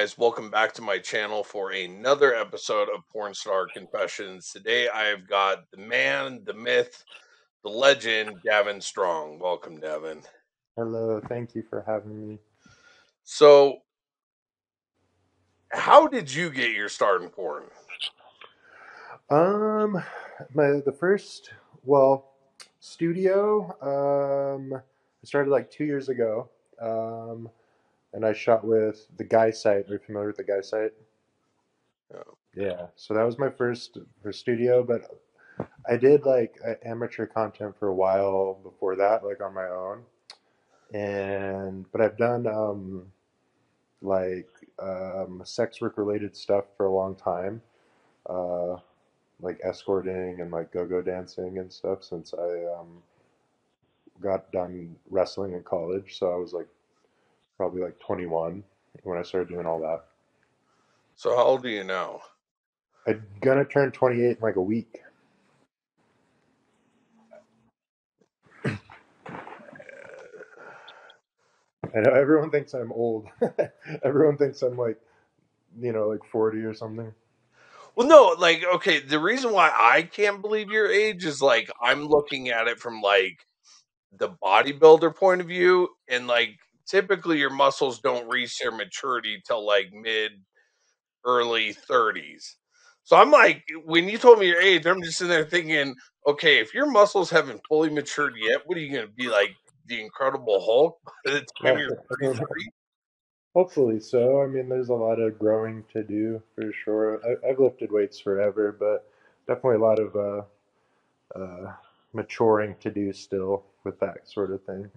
guys, welcome back to my channel for another episode of Porn Star Confessions. Today I've got the man, the myth, the legend, Davin Strong. Welcome, Davin. Hello, thank you for having me. So, how did you get your start in porn? The first studio I started like 2 years ago. And I shot with The Guy Site. Are you familiar with The Guy Site? Oh. Yeah. So that was my first studio, but I did like amateur content for a while before that, like on my own. But I've done sex work related stuff for a long time, like escorting and like go-go dancing and stuff since I got done wrestling in college. So I was like, probably like 21 when I started doing all that. So how old are you now? I'm gonna turn 28 in like a week. I know everyone thinks I'm old. Everyone thinks I'm like, you know, like 40 or something. Well, no, like, okay, the reason why I can't believe your age is like I'm looking at it from like the bodybuilder point of view, and like typically your muscles don't reach their maturity till like mid early 30s. So I'm like, when you told me your age, I'm just in there thinking, okay, if your muscles haven't fully matured yet, what are you going to be like, the Incredible Hulk by the time you're 33? Hopefully so. I mean, there's a lot of growing to do for sure. I've lifted weights forever, but definitely a lot of maturing to do still with that sort of thing.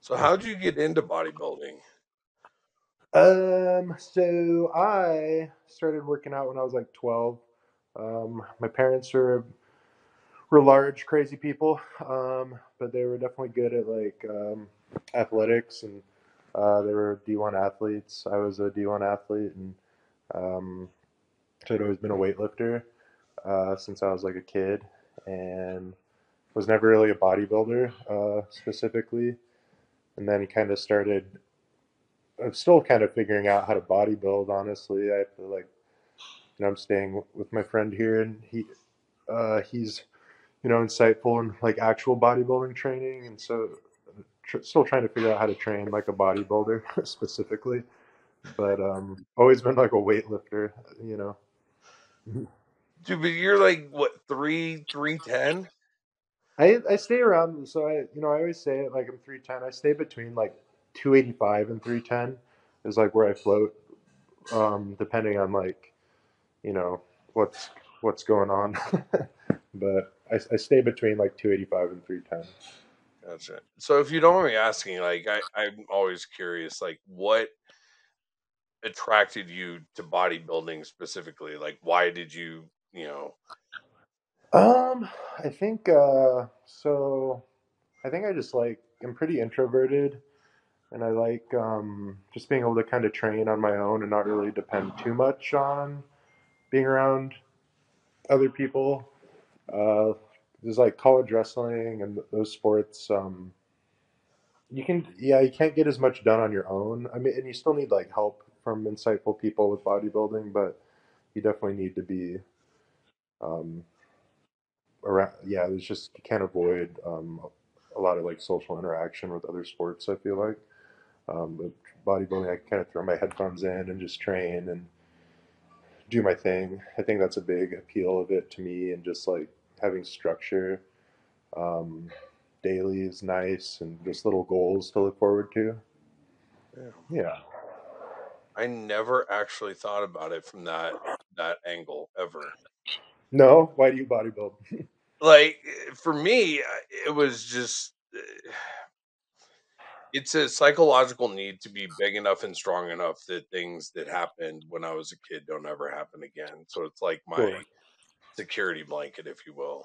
So how did you get into bodybuilding? So I started working out when I was like 12. My parents were large, crazy people, but they were definitely good at like athletics, and they were D1 athletes. I was a D1 athlete, and so I'd always been a weightlifter since I was like a kid, and was never really a bodybuilder specifically. And then kind of started, I'm still kind of figuring out how to bodybuild, honestly. I feel like, you know, I'm staying with my friend here, and he's, you know, insightful in like actual bodybuilding training. And so still trying to figure out how to train like a bodybuilder specifically, but always been like a weightlifter, you know. Dude, but you're like, what, 310? I stay around, so I always say it like I'm 310. I stay between like 285 and 310 is like where I float, depending on like, you know, what's going on. But I stay between like 285 and 310. Gotcha. So if you don't mind me asking, like I'm always curious, like what attracted you to bodybuilding specifically? Like why did you, you know? I think, I just like, I'm pretty introverted, and I like, just being able to kind of train on my own and not really depend too much on being around other people. There's like college wrestling and those sports. You can't get as much done on your own. I mean, and you still need like help from insightful people with bodybuilding, but you definitely need to be, around, yeah, it's just, you can't avoid a lot of like social interaction with other sports, I feel like. But bodybuilding, I can kind of throw my headphones in and just train and do my thing. I think that's a big appeal of it to me, and just like having structure daily is nice, and just little goals to look forward to. Yeah. I never actually thought about it from that angle ever. No? Why do you bodybuild? Like, for me, it was just, it's a psychological need to be big enough and strong enough that things that happened when I was a kid don't ever happen again. So it's like my security blanket, if you will.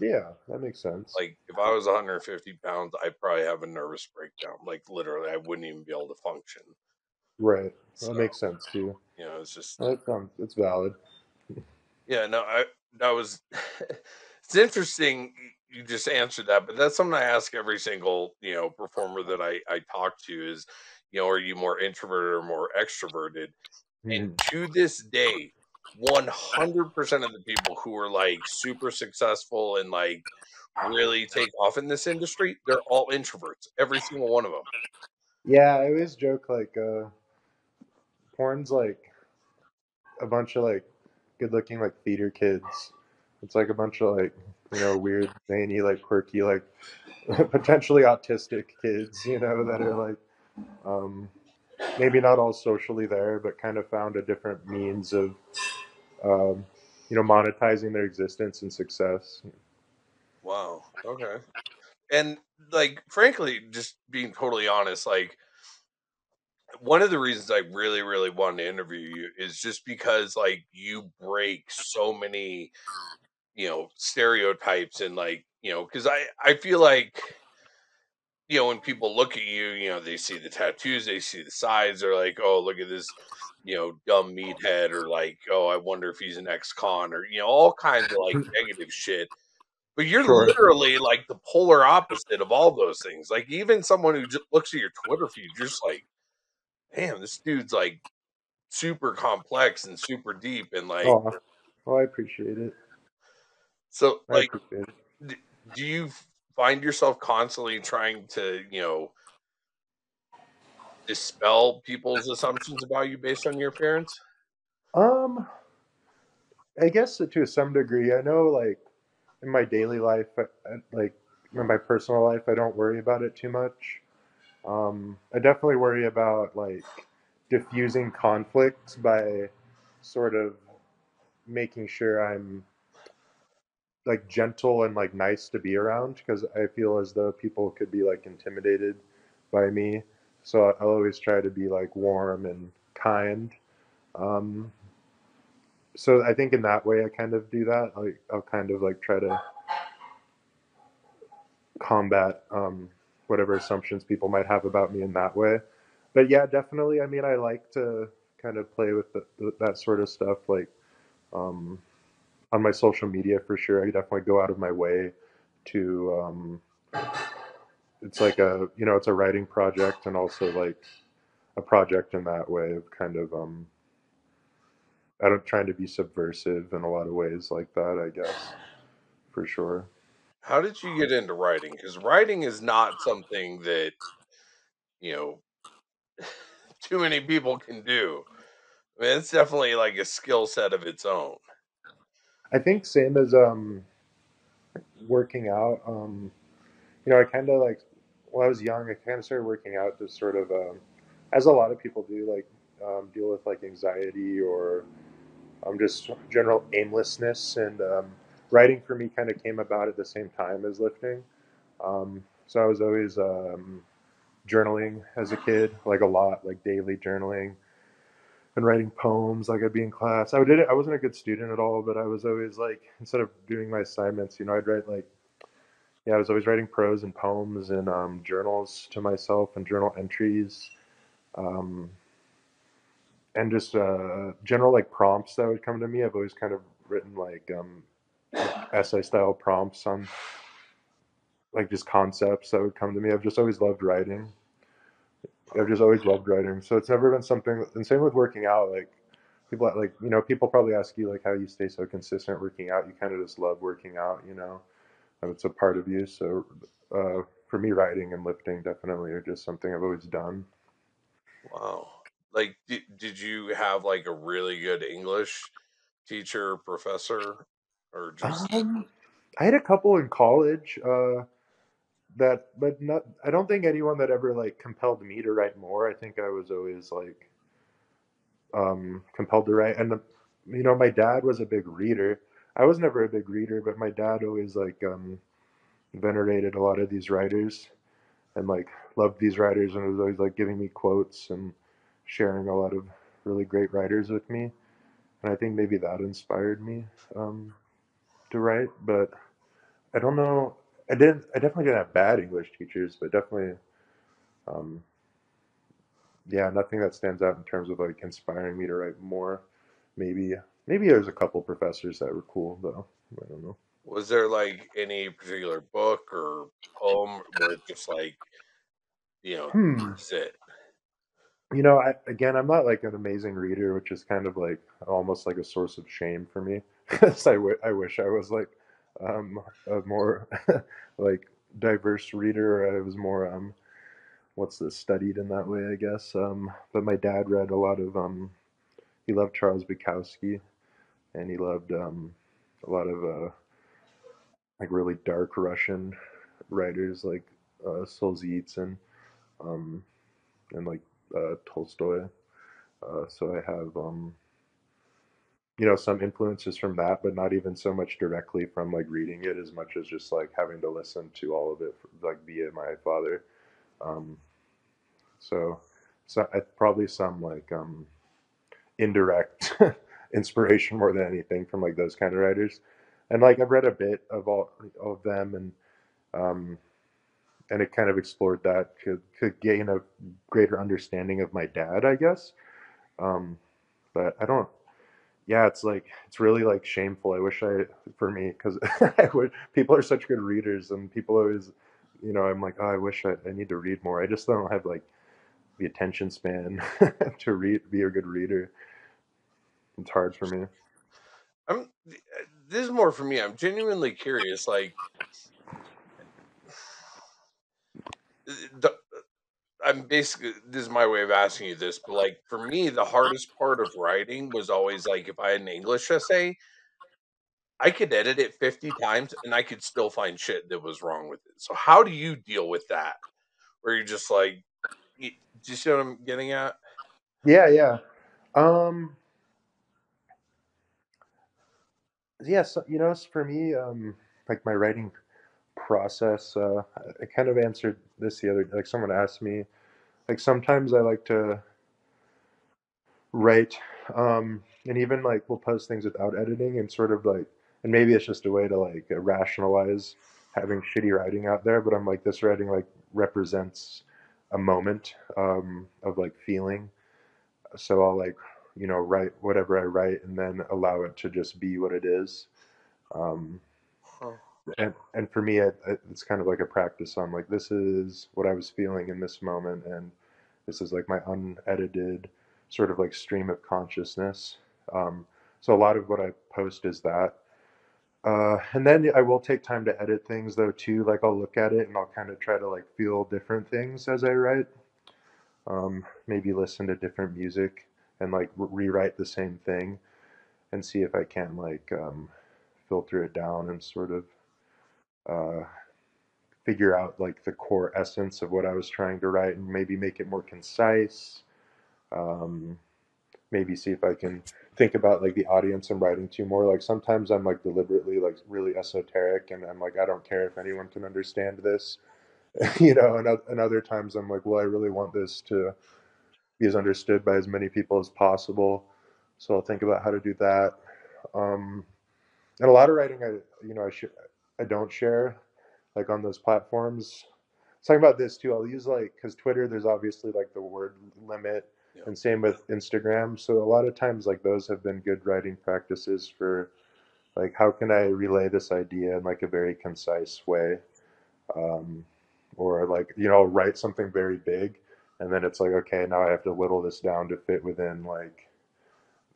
Yeah, that makes sense. Like, if I was 150 pounds, I'd probably have a nervous breakdown. Like, literally, I wouldn't even be able to function. Right. So, that makes sense, too. You know, it's just... It's valid. Yeah, no, it's interesting you just answered that, but that's something I ask every single, you know, performer that I talk to is, you know, are you more introverted or more extroverted? And to this day, 100% of the people who are like super successful and like really take off in this industry, they're all introverts, every single one of them. Yeah, I always joke like porn's like a bunch of like good-looking like theater kids. It's like a bunch of like, you know, weird, zany, like quirky, like potentially autistic kids, you know, that are like maybe not all socially there, but kind of found a different means of, you know, monetizing their existence and success. Wow. Okay. And like, frankly, just being totally honest, like one of the reasons I really, really wanted to interview you is just because like you break so many, you know, stereotypes and like, you know, cause I feel like, you know, when people look at you, you know, they see the tattoos, they see the size, they're like, oh, look at this, you know, dumb meathead, or like, oh, I wonder if he's an ex-con, or, you know, all kinds of like negative shit. But you're literally like the polar opposite of all those things. Like even someone who just looks at your Twitter feed, you're just like, damn, this dude's like super complex and super deep. And like, oh, well, I appreciate it. So like, do you find yourself constantly trying to, you know, dispel people's assumptions about you based on your appearance? I guess to some degree. I know, like, in my daily life, like, in my personal life, I don't worry about it too much. I definitely worry about, like, diffusing conflicts by sort of making sure I'm, like, gentle and like nice to be around, because I feel as though people could be like intimidated by me. So I'll always try to be like warm and kind. So I think in that way I kind of do that. Like I'll kind of like try to combat whatever assumptions people might have about me in that way. But yeah, definitely. I mean, I like to kind of play with that sort of stuff. Like, on my social media, for sure, I definitely go out of my way to, it's like a, you know, it's a writing project and also like a project in that way of kind of, I don't, trying to be subversive in a lot of ways like that, I guess, for sure. How did you get into writing? Because writing is not something that, you know, too many people can do. I mean, it's definitely like a skill set of its own. I think same as working out, you know, I kind of like, when I was young, I kind of started working out to sort of, as a lot of people do, like deal with like anxiety or just general aimlessness. And writing for me kind of came about at the same time as lifting. So I was always journaling as a kid, like a lot, like daily journaling. And writing poems, like I'd be in class. I wasn't a good student at all, but I was always like, instead of doing my assignments, you know, I'd write like, yeah, I was always writing prose and poems and journals to myself and journal entries, and just general like prompts that would come to me. I've always kind of written like essay style prompts on like just concepts that would come to me. I've just always loved writing. So it's never been something. And same with working out. Like people, like, you know, people probably ask you like how you stay so consistent working out. You kind of just love working out, you know, and it's a part of you. So for me, writing and lifting definitely are just something I've always done. Wow. Like, did you have like a really good English teacher, professor, or just? I had a couple in college. I don't think anyone that ever like compelled me to write more. I think I was always like compelled to write. And you know, my dad was a big reader. I was never a big reader, but my dad always like venerated a lot of these writers and like loved these writers, and was always like giving me quotes and sharing a lot of really great writers with me. And I think maybe that inspired me to write. But I don't know. I definitely didn't have bad English teachers, but definitely, yeah, nothing that stands out in terms of like inspiring me to write more. Maybe there's a couple professors that were cool though. I don't know. Was there like any particular book or poem where it's just like, you know, that's it? you know, again, I'm not like an amazing reader, which is kind of like almost like a source of shame for me. So I wish I was like a more like diverse reader. Or I was more studied in that way, I guess. But my dad read a lot of he loved Charles Bukowski, and he loved a lot of like really dark Russian writers like Solzhenitsyn, and like Tolstoy. So I have some influences from that, but not even so much directly from like reading it as much as just like having to listen to all of it like via my father. So I probably some like indirect inspiration more than anything from like those kind of writers. And like I've read a bit of all of them, and it kind of explored that could gain a greater understanding of my dad, I guess. But I don't, yeah, it's like, it's really like shameful. For me, cause people are such good readers, and people always, you know, I'm like, oh, I wish I need to read more. I just don't have like the attention span to be a good reader. It's hard for me. This is more for me. I'm genuinely curious. Like, this is my way of asking you this, but like for me, the hardest part of writing was always like, if I had an English essay, I could edit it 50 times and I could still find shit that was wrong with it. So how do you deal with that? Where you're just like, do you see what I'm getting at? Yeah. Yeah. So, for me, like my writing process, I kind of answered this the other day. Like someone asked me, like sometimes I like to write, and even like we'll post things without editing, and sort of like, and maybe it's just a way to like rationalize having shitty writing out there. But I'm like, this writing like represents a moment of like feeling. So I'll like, write whatever I write and then allow it to just be what it is. And for me, it's kind of like a practice on like, this is what I was feeling in this moment. And this is like my unedited sort of like stream of consciousness. So a lot of what I post is that. And then I will take time to edit things though, too. Like I'll look at it and I'll kind of try to like feel different things as I write. Maybe listen to different music and like rewrite the same thing and see if I can like filter it down and sort of figure out like the core essence of what I was trying to write and maybe make it more concise. Maybe see if I can think about like the audience I'm writing to more. Like sometimes I'm like deliberately like really esoteric and I'm like, I don't care if anyone can understand this, and other times I'm like, well, I really want this to be as understood by as many people as possible. So I'll think about how to do that. And a lot of writing, I don't share like on those platforms. Talking about this too, I'll use like, cause Twitter, there's obviously like the word limit, yeah. And same with Instagram. So a lot of times like those have been good writing practices for like, how can I relay this idea in like a very concise way? Or like, write something very big. And then it's like, okay, now I have to whittle this down to fit within like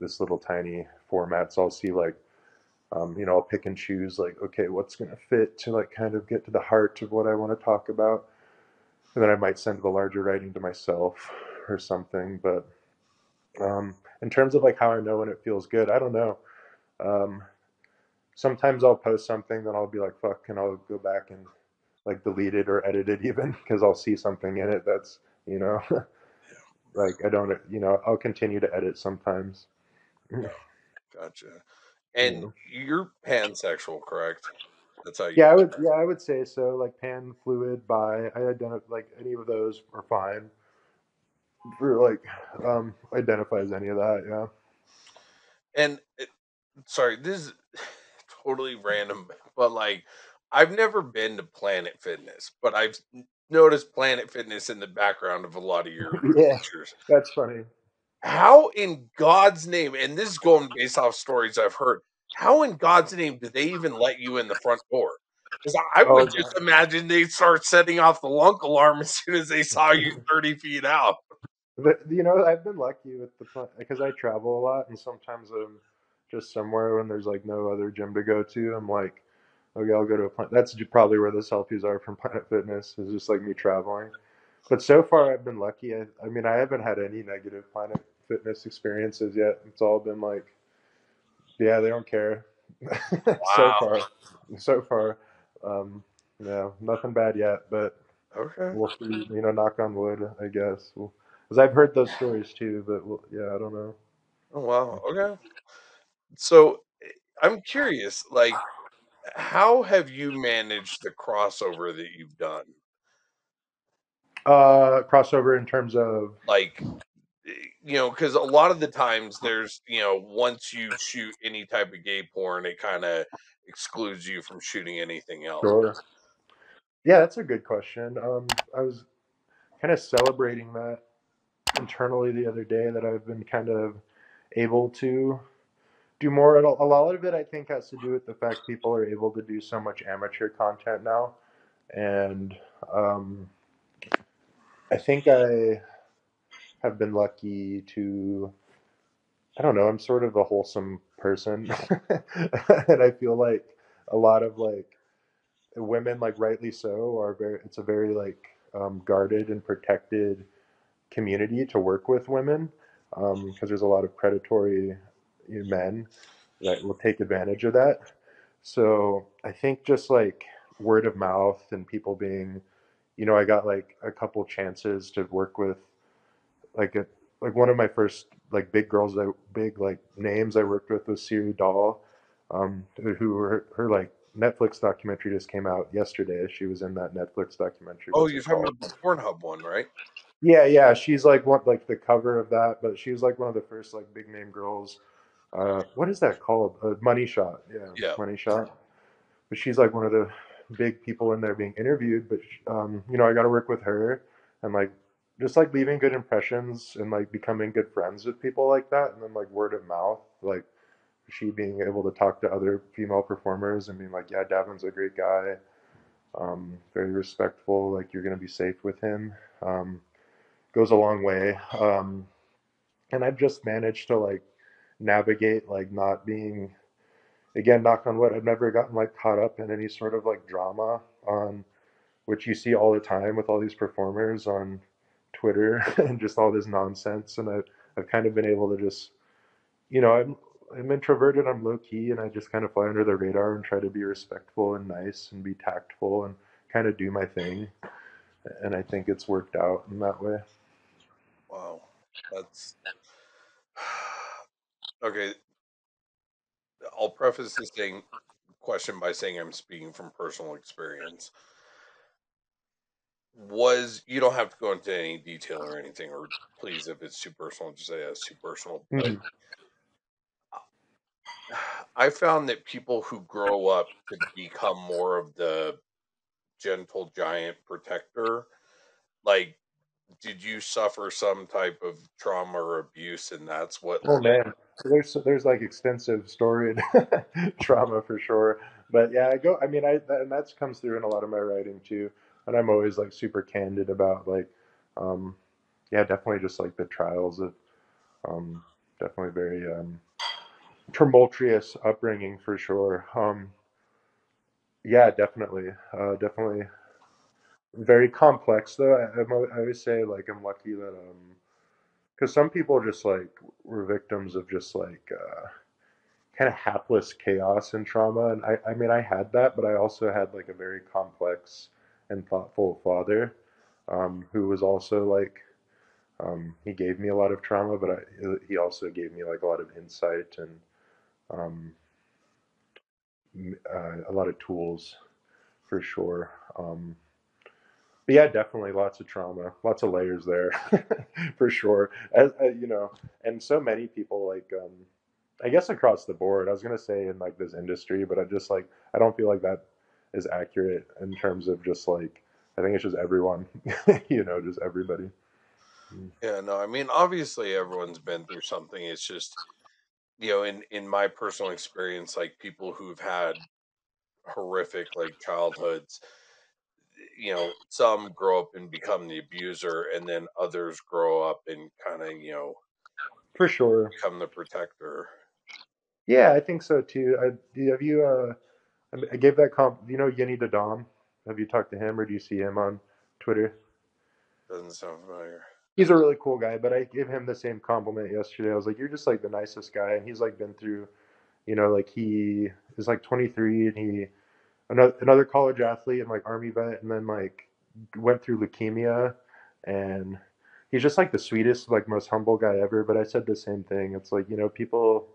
this little tiny format. So I'll see like, I'll pick and choose like, okay, what's going to fit to like kind of get to the heart of what I want to talk about. And then I might send the larger writing to myself or something. But in terms of like how I know when it feels good, I don't know. Sometimes I'll post something, then I'll be like, fuck, and I'll go back and like delete it or edit it even because I'll see something in it that's, like I don't, I'll continue to edit sometimes. Gotcha. And You're pansexual, correct? That's how you. Yeah, I would say so. Like pan, fluid, bi, I identify like any of those are fine. Or like identify as any of that, yeah. And sorry, this is totally random, but like I've never been to Planet Fitness, but I've noticed Planet Fitness in the background of a lot of your pictures. That's funny. How in God's name, and this is going based off stories I've heard, how in God's name do they even let you in the front door? Because I would just imagine they'd start setting off the lunk alarm as soon as they saw you 30 feet out. But, you know, I've been lucky with the, because I travel a lot, and sometimes I'm just somewhere when there's like no other gym to go to. I'm like, okay, I'll go to a Planet. That's probably where the selfies are from Planet Fitness. It's just like me traveling. But so far I've been lucky. I mean, I haven't had any negative Planet Fitness experiences yet. It's all been like, yeah, they don't care. Wow. So far. No, nothing bad yet, but okay. We'll see, you know, knock on wood, I guess. We'll, because I've heard those stories too, but we'll, yeah, I don't know. Oh, wow. Okay. So I'm curious, like, how have you managed the crossover that you've done? Crossover in terms of? Like, you know, because a lot of the times there's, you know, once you shoot any type of gay porn, it kind of excludes you from shooting anything else. Sure. Yeah, that's a good question. I was kind of celebrating that internally the other day, that I've been kind of able to do more. A lot of it, I think, has to do with the fact people are able to do so much amateur content now. And I think I have been lucky to, I don't know, I'm sort of a wholesome person. And I feel like a lot of like women, like rightly so, are very, it's a very like guarded and protected community to work with women, because there's a lot of predatory men that will take advantage of that. So I think just like word of mouth and people being, you know, I got like a couple chances to work with like one of my first like big names I worked with was Siri Dahl, who her like Netflix documentary just came out yesterday. She was in that Netflix documentary. Oh, you're talking about the Pornhub one, right? Yeah. She's like one, like the cover of that, but she was like one of the first like big name girls. What is that called? Money Shot. Yeah. Money Shot. But she's like one of the big people in there being interviewed. But you know, I got to work with her and like just like leaving good impressions and like becoming good friends with people like that, and then like word of mouth, like she being able to talk to other female performers and being like, yeah, Davin's a great guy, very respectful, like you're gonna be safe with him. Goes a long way. And I've just managed to like navigate, like not being, again, knock on wood, I've never gotten like caught up in any sort of like drama on, which you see all the time with all these performers on Twitter and just all this nonsense. And I've kind of been able to just, you know, I'm introverted, I'm low key, and I just kind of fly under the radar and try to be respectful and nice and be tactful and kind of do my thing. And I think it's worked out in that way. Wow, that's okay. I'll preface this question by saying I'm speaking from personal experience. You don't have to go into any detail or anything, or please, if it's too personal, just say that's too personal. Mm-hmm. But I found that people who grow up to become more of the gentle giant protector, like, did you suffer some type of trauma or abuse, and that's what? Oh man, there's like extensive storied trauma for sure. But yeah, and that comes through in a lot of my writing too. And I'm always like super candid about like, definitely just like the trials of, definitely very tumultuous upbringing for sure. Yeah, definitely, definitely. Very complex though. I always say like I'm lucky that because some people just like were victims of just like kind of hapless chaos and trauma, and I mean I had that, but I also had like a very complex and thoughtful father who was also like he gave me a lot of trauma, but he also gave me like a lot of insight and a lot of tools for sure. But yeah, definitely lots of trauma, lots of layers there for sure. As you know, and so many people like, I guess across the board, I was going to say in like this industry, but I don't feel like that is accurate in terms of just like, I think it's just everyone, you know, just everybody. Yeah, no, I mean, obviously everyone's been through something. It's just, you know, in my personal experience, like people who've had horrific, like childhoods, you know, some grow up and become the abuser, and then others grow up and kind of, you know, for sure, become the protector. Yeah, I think so too. Have you? I gave that comp. You know, Yeni Dadom. Have you talked to him, or do you see him on Twitter? Doesn't sound familiar. He's a really cool guy, but I gave him the same compliment yesterday. I was like, "You're just like the nicest guy," and he's like been through, you know, like he is like 23, and he another college athlete and like army vet, and then like went through leukemia, and he's just like the sweetest, like most humble guy ever. But I said the same thing. It's like, you know, people.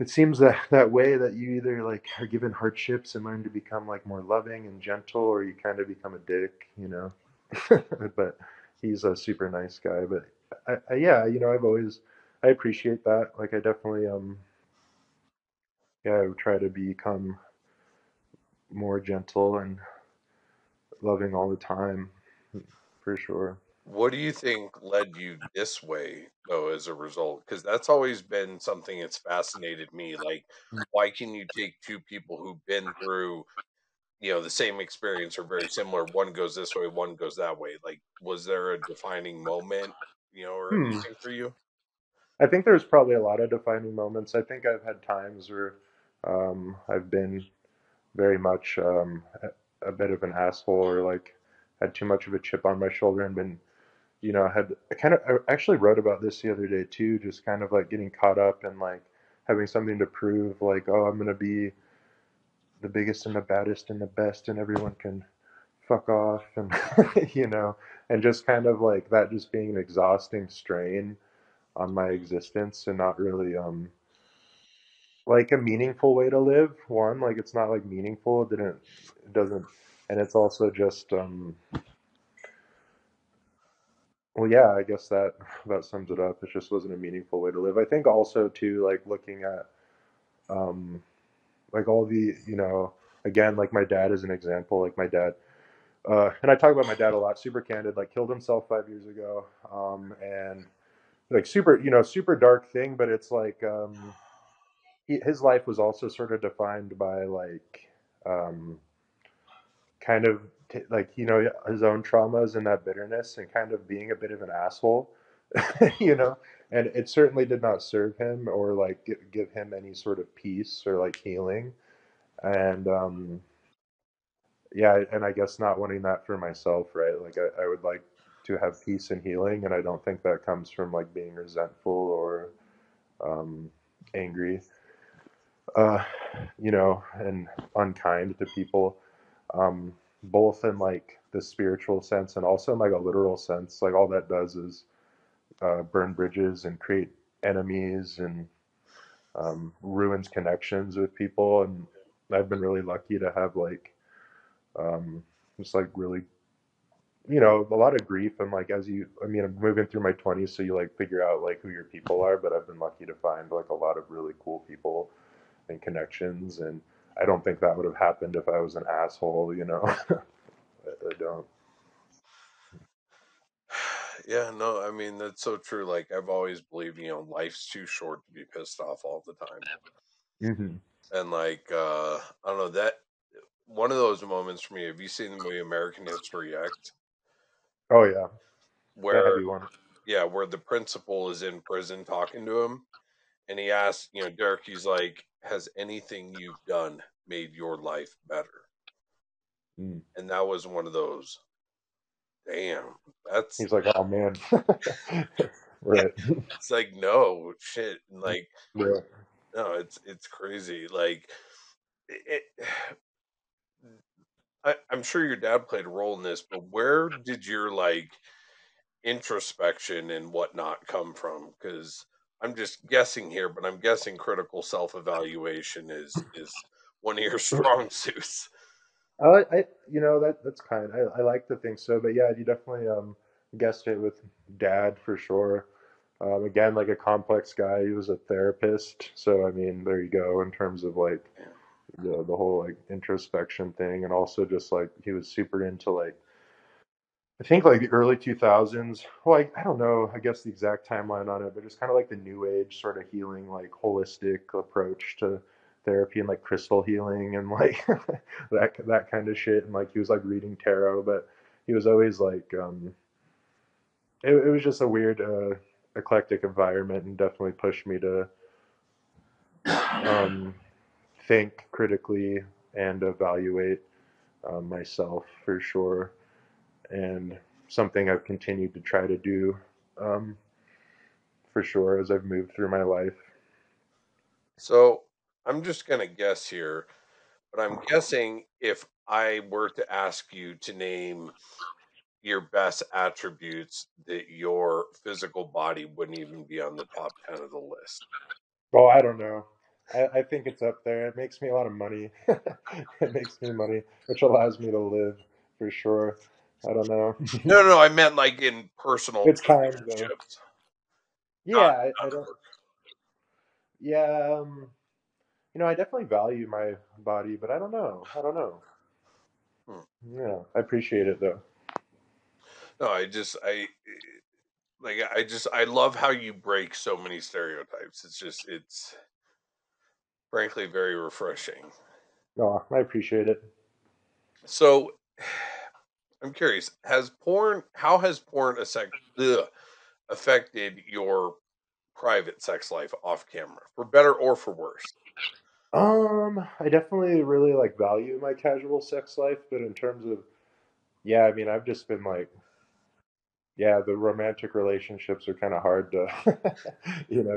It seems that way that you either like are given hardships and learn to become like more loving and gentle, or you kind of become a dick, you know. But he's a super nice guy. But yeah, you know, I appreciate that. Like I definitely I would try to become more gentle and loving all the time, for sure. What do you think led you this way, though, as a result? Because that's always been something that's fascinated me. Like, why can you take two people who've been through, you know, the same experience or very similar? One goes this way, one goes that way. Like, was there a defining moment, you know, or anything for you? I think there's probably a lot of defining moments. I think I've had times where I've been very much a bit of an asshole, or like had too much of a chip on my shoulder and been, you know, I actually wrote about this the other day too, just kind of like getting caught up and like having something to prove, like, oh, I'm going to be the biggest and the baddest and the best and everyone can fuck off. And, you know, and just kind of like that just being an exhausting strain on my existence, and not really, like a meaningful way to live. One, like it's not like meaningful. It doesn't. And it's also just, well, yeah, I guess that about sums it up. It just wasn't a meaningful way to live. I think also too, like looking at, like all the, you know, again, like my dad is an example. Like my dad, and I talk about my dad a lot. Super candid. Like killed himself 5 years ago, and like super, you know, super dark thing. But it's like his life was also sort of defined by like kind of like, you know, his own traumas and that bitterness and kind of being a bit of an asshole, you know, and it certainly did not serve him or like give him any sort of peace or like healing. And yeah, and I guess not wanting that for myself, right? Like I would like to have peace and healing, and I don't think that comes from like being resentful or angry, you know, and unkind to people. Both in like the spiritual sense and also in like a literal sense. Like all that does is burn bridges and create enemies and ruins connections with people. And I've been really lucky to have like just like really, you know, a lot of grief. And like I'm moving through my 20s, so you like figure out like who your people are. But I've been lucky to find like a lot of really cool people and connections, and I don't think that would have happened if I was an asshole, you know. I don't. Yeah, no, I mean, that's so true. Like, I've always believed, you know, life's too short to be pissed off all the time. Mm-hmm. And, like, I don't know, that one of those moments for me, have you seen the movie American History X? Oh, yeah. Where the principal is in prison talking to him. And he asks, you know, Derek, he's like, has anything you've done made your life better? Mm. And that was one of those, damn, that's... He's like, oh, man. Right. It's like, no, shit. Like, yeah. No, it's crazy. Like, I'm sure your dad played a role in this, but where did your, like, introspection and whatnot come from? Because... I'm just guessing here, but I'm guessing critical self-evaluation is one of your strong suits. You know, that's kind. I like to think so, but yeah, you definitely guessed it with Dad for sure. Again, like a complex guy, he was a therapist, so I mean, there you go in terms of like the whole like introspection thing, and also just like he was super into like. I think like the early 2000s, like, I don't know, I guess the exact timeline on it, but it's kind of like the new age sort of healing, like holistic approach to therapy and like crystal healing and like that kind of shit. And like he was like reading tarot, but he was always like it was just a weird eclectic environment, and definitely pushed me to think critically and evaluate myself for sure, and something I've continued to try to do for sure as I've moved through my life. So I'm just going to guess here, but I'm guessing if I were to ask you to name your best attributes, that your physical body wouldn't even be on the top 10 of the list. Well, I don't know. I think it's up there. It makes me a lot of money. It makes me money, which allows me to live for sure. I don't know. No, I meant like in personal. It's kind of. Yeah, I don't. Yeah, I definitely value my body, but I don't know. Yeah, I appreciate it though. No, I love how you break so many stereotypes. It's frankly very refreshing. No, I appreciate it. So I'm curious, how has porn affected your private sex life off camera, for better or for worse? I definitely really like value my casual sex life, but in terms of, yeah, I mean, I've just been like, yeah, the romantic relationships are kind of hard to,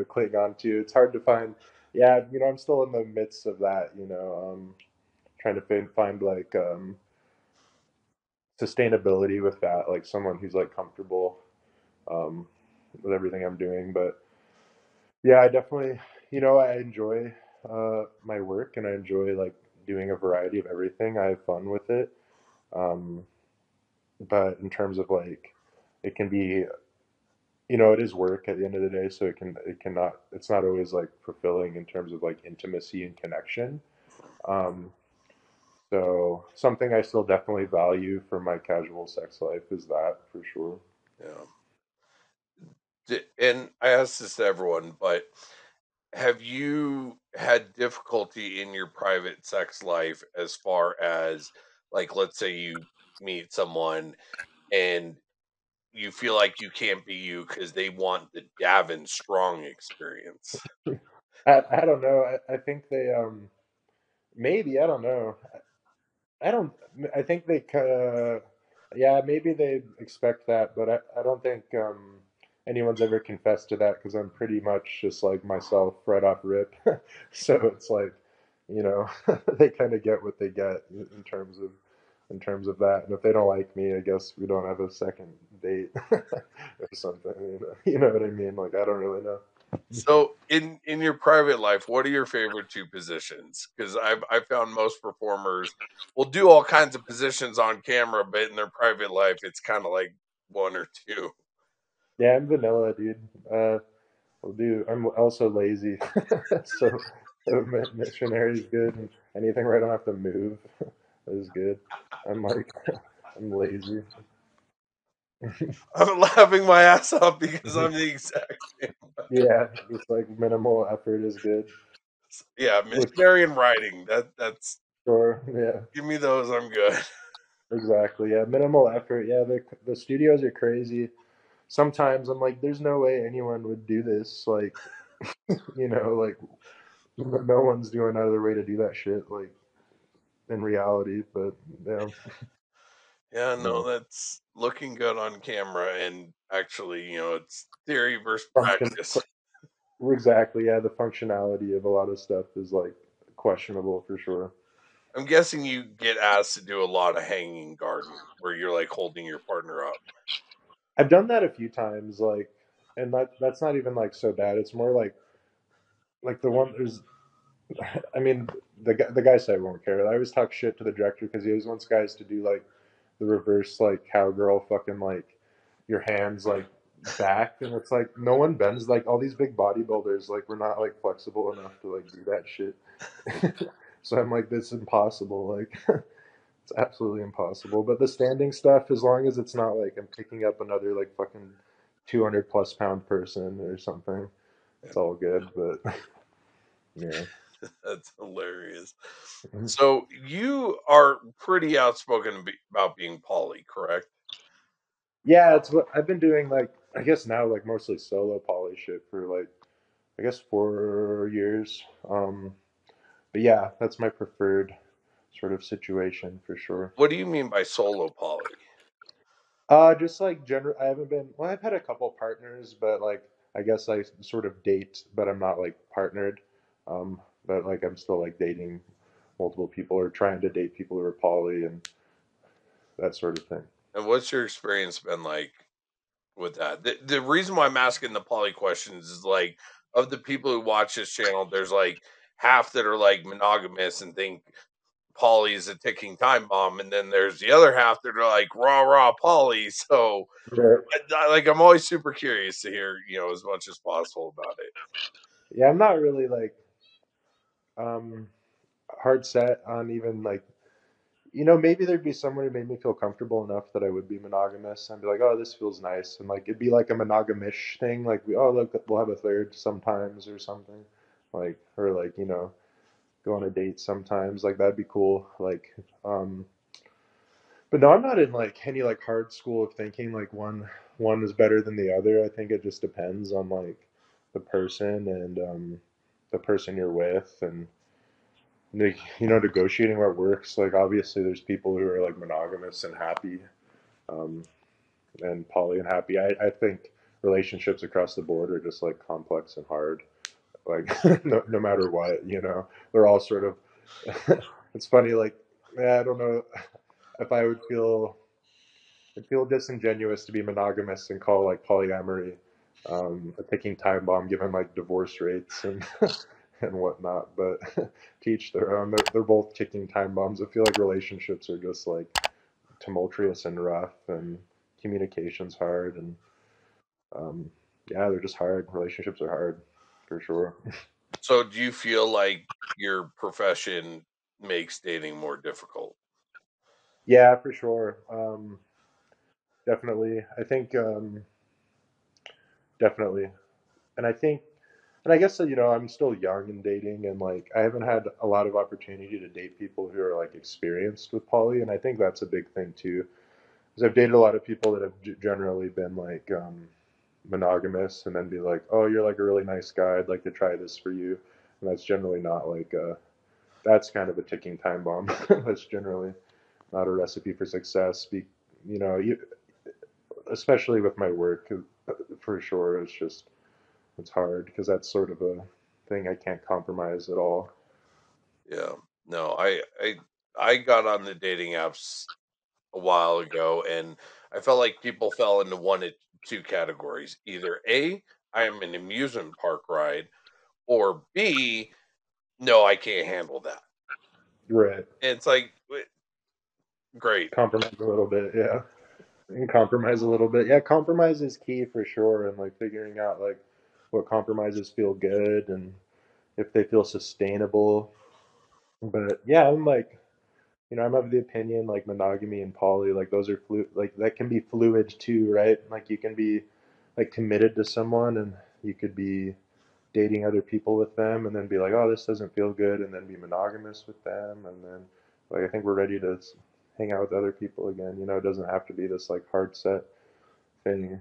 cling on to. It's hard to find. Yeah. I'm still in the midst of that, trying to find like, sustainability with that, like someone who's like comfortable, with everything I'm doing. But yeah, I definitely, I enjoy, my work, and I enjoy like doing a variety of everything. I have fun with it. But in terms of like, it can be, it is work at the end of the day. So it's not always like fulfilling in terms of like intimacy and connection. So something I still definitely value for my casual sex life is that, for sure. Yeah. And I ask this to everyone, but have you had difficulty in your private sex life as far as like, let's say you meet someone and you feel like you can't be you because they want the Davin Strong experience? I don't know. I think they, maybe, I don't know. I think they, yeah, maybe they expect that, but I don't think anyone's ever confessed to that, because I'm pretty much just like myself right off rip. So it's like, they kind of get what they get in terms of that. And if they don't like me, I guess we don't have a second date or something. You know what I mean? Like, I don't really know. So in your private life, what are your favorite two positions? Because I've found most performers will do all kinds of positions on camera, but in their private life, it's kind of like one or two. Yeah, I'm vanilla, dude. I'm also lazy. So missionary is good. And anything where I don't have to move is good. I'm lazy. I'm laughing my ass off because I'm the exact same. Yeah, just like minimal effort is good. Yeah, missionary and writing. That's sure. Yeah, give me those. I'm good. Exactly. Yeah, minimal effort. Yeah, the studios are crazy. Sometimes I'm like, there's no way anyone would do this. Like, like no one's doing another way to do that shit. Like in reality, but yeah. Yeah, no, that's looking good on camera, and actually, it's theory versus practice. Exactly, yeah, the functionality of a lot of stuff is, like, questionable for sure. I'm guessing you get asked to do a lot of hanging garden, where you're, like, holding your partner up. I've done that a few times, like, and that's not even, like, so bad. It's more like the one there's... I mean, the guy side won't care. I always talk shit to the director, because he always wants guys to do, like, the reverse, like, cowgirl fucking, like, your hands, like, back. And it's like, no one bends. Like, all these big bodybuilders, like, we're not, like, flexible enough to, like, do that shit. So I'm like, this is impossible. Like, it's absolutely impossible. But the standing stuff, as long as it's not, like, I'm picking up another, like, fucking 200-plus pound person or something, it's all good. But, yeah. That's hilarious. So you are pretty outspoken about being poly, correct? Yeah, it's what I've been doing, like, I guess now, like, mostly solo poly shit for, like, I guess 4 years. But yeah, that's my preferred sort of situation for sure. What do you mean by solo poly? Just like general, I haven't been, well, I've had a couple partners, but like, I guess I sort of date, but I'm not like partnered. But like, I'm still like dating multiple people or trying to date people who are poly and that sort of thing. And what's your experience been like with that? The reason why I'm asking the poly questions is like, of the people who watch this channel, there's like half that are like monogamous and think poly is a ticking time bomb, and then there's the other half that are like raw poly. So sure. Like I'm always super curious to hear, you know, as much as possible about it. Yeah, I'm not really like hard set on even like, you know, maybe there'd be someone who made me feel comfortable enough that I would be monogamous and be like, oh, this feels nice. And like, it'd be like a monogamish thing. Like, oh, look, we'll have a third sometimes or something like, or like, you know, go on a date sometimes. Like, that'd be cool. Like, but no, I'm not in like any like hard school of thinking like one is better than the other. I think it just depends on like the person and, the person you're with and, you know, negotiating what works. Like, obviously there's people who are like monogamous and happy, and poly and happy. I think relationships across the board are just like complex and hard, like no matter what, you know, they're all sort of, it's funny. Like, I don't know if I would feel, I'd feel disingenuous to be monogamous and call like polyamory, a ticking time bomb given like divorce rates and and whatnot, but to each their own. They're both ticking time bombs. I feel like relationships are just like tumultuous and rough, and communication's hard, and yeah, they're just hard. Relationships are hard for sure. So do you feel like your profession makes dating more difficult? Yeah, for sure. Definitely. I think definitely. And I guess, you know, I'm still young in dating and like I haven't had a lot of opportunity to date people who are like experienced with poly. And I think that's a big thing too, because I've dated a lot of people that have generally been like monogamous and then be like, oh, you're like a really nice guy, I'd like to try this for you. And that's generally not like, that's kind of a ticking time bomb. That's generally not a recipe for success. You know, especially with my work, for sure, it's just, it's hard because that's sort of a thing I can't compromise at all. Yeah, no, I got on the dating apps a while ago and I felt like people fell into one of two categories. Either A, I am an amusement park ride, or B, no, I can't handle that. Right. And it's like, great. Compromise a little bit, yeah. And compromise a little bit. Yeah, compromise is key for sure. And like figuring out like what compromises feel good and if they feel sustainable. But yeah, I'm like, you know, I'm of the opinion like monogamy and poly, like those are like that can be fluid too, right? Like you can be like committed to someone and you could be dating other people with them and then be like, oh, this doesn't feel good, and then be monogamous with them, and then like I think we're ready to hang out with other people again. You know, it doesn't have to be this like hard set thing,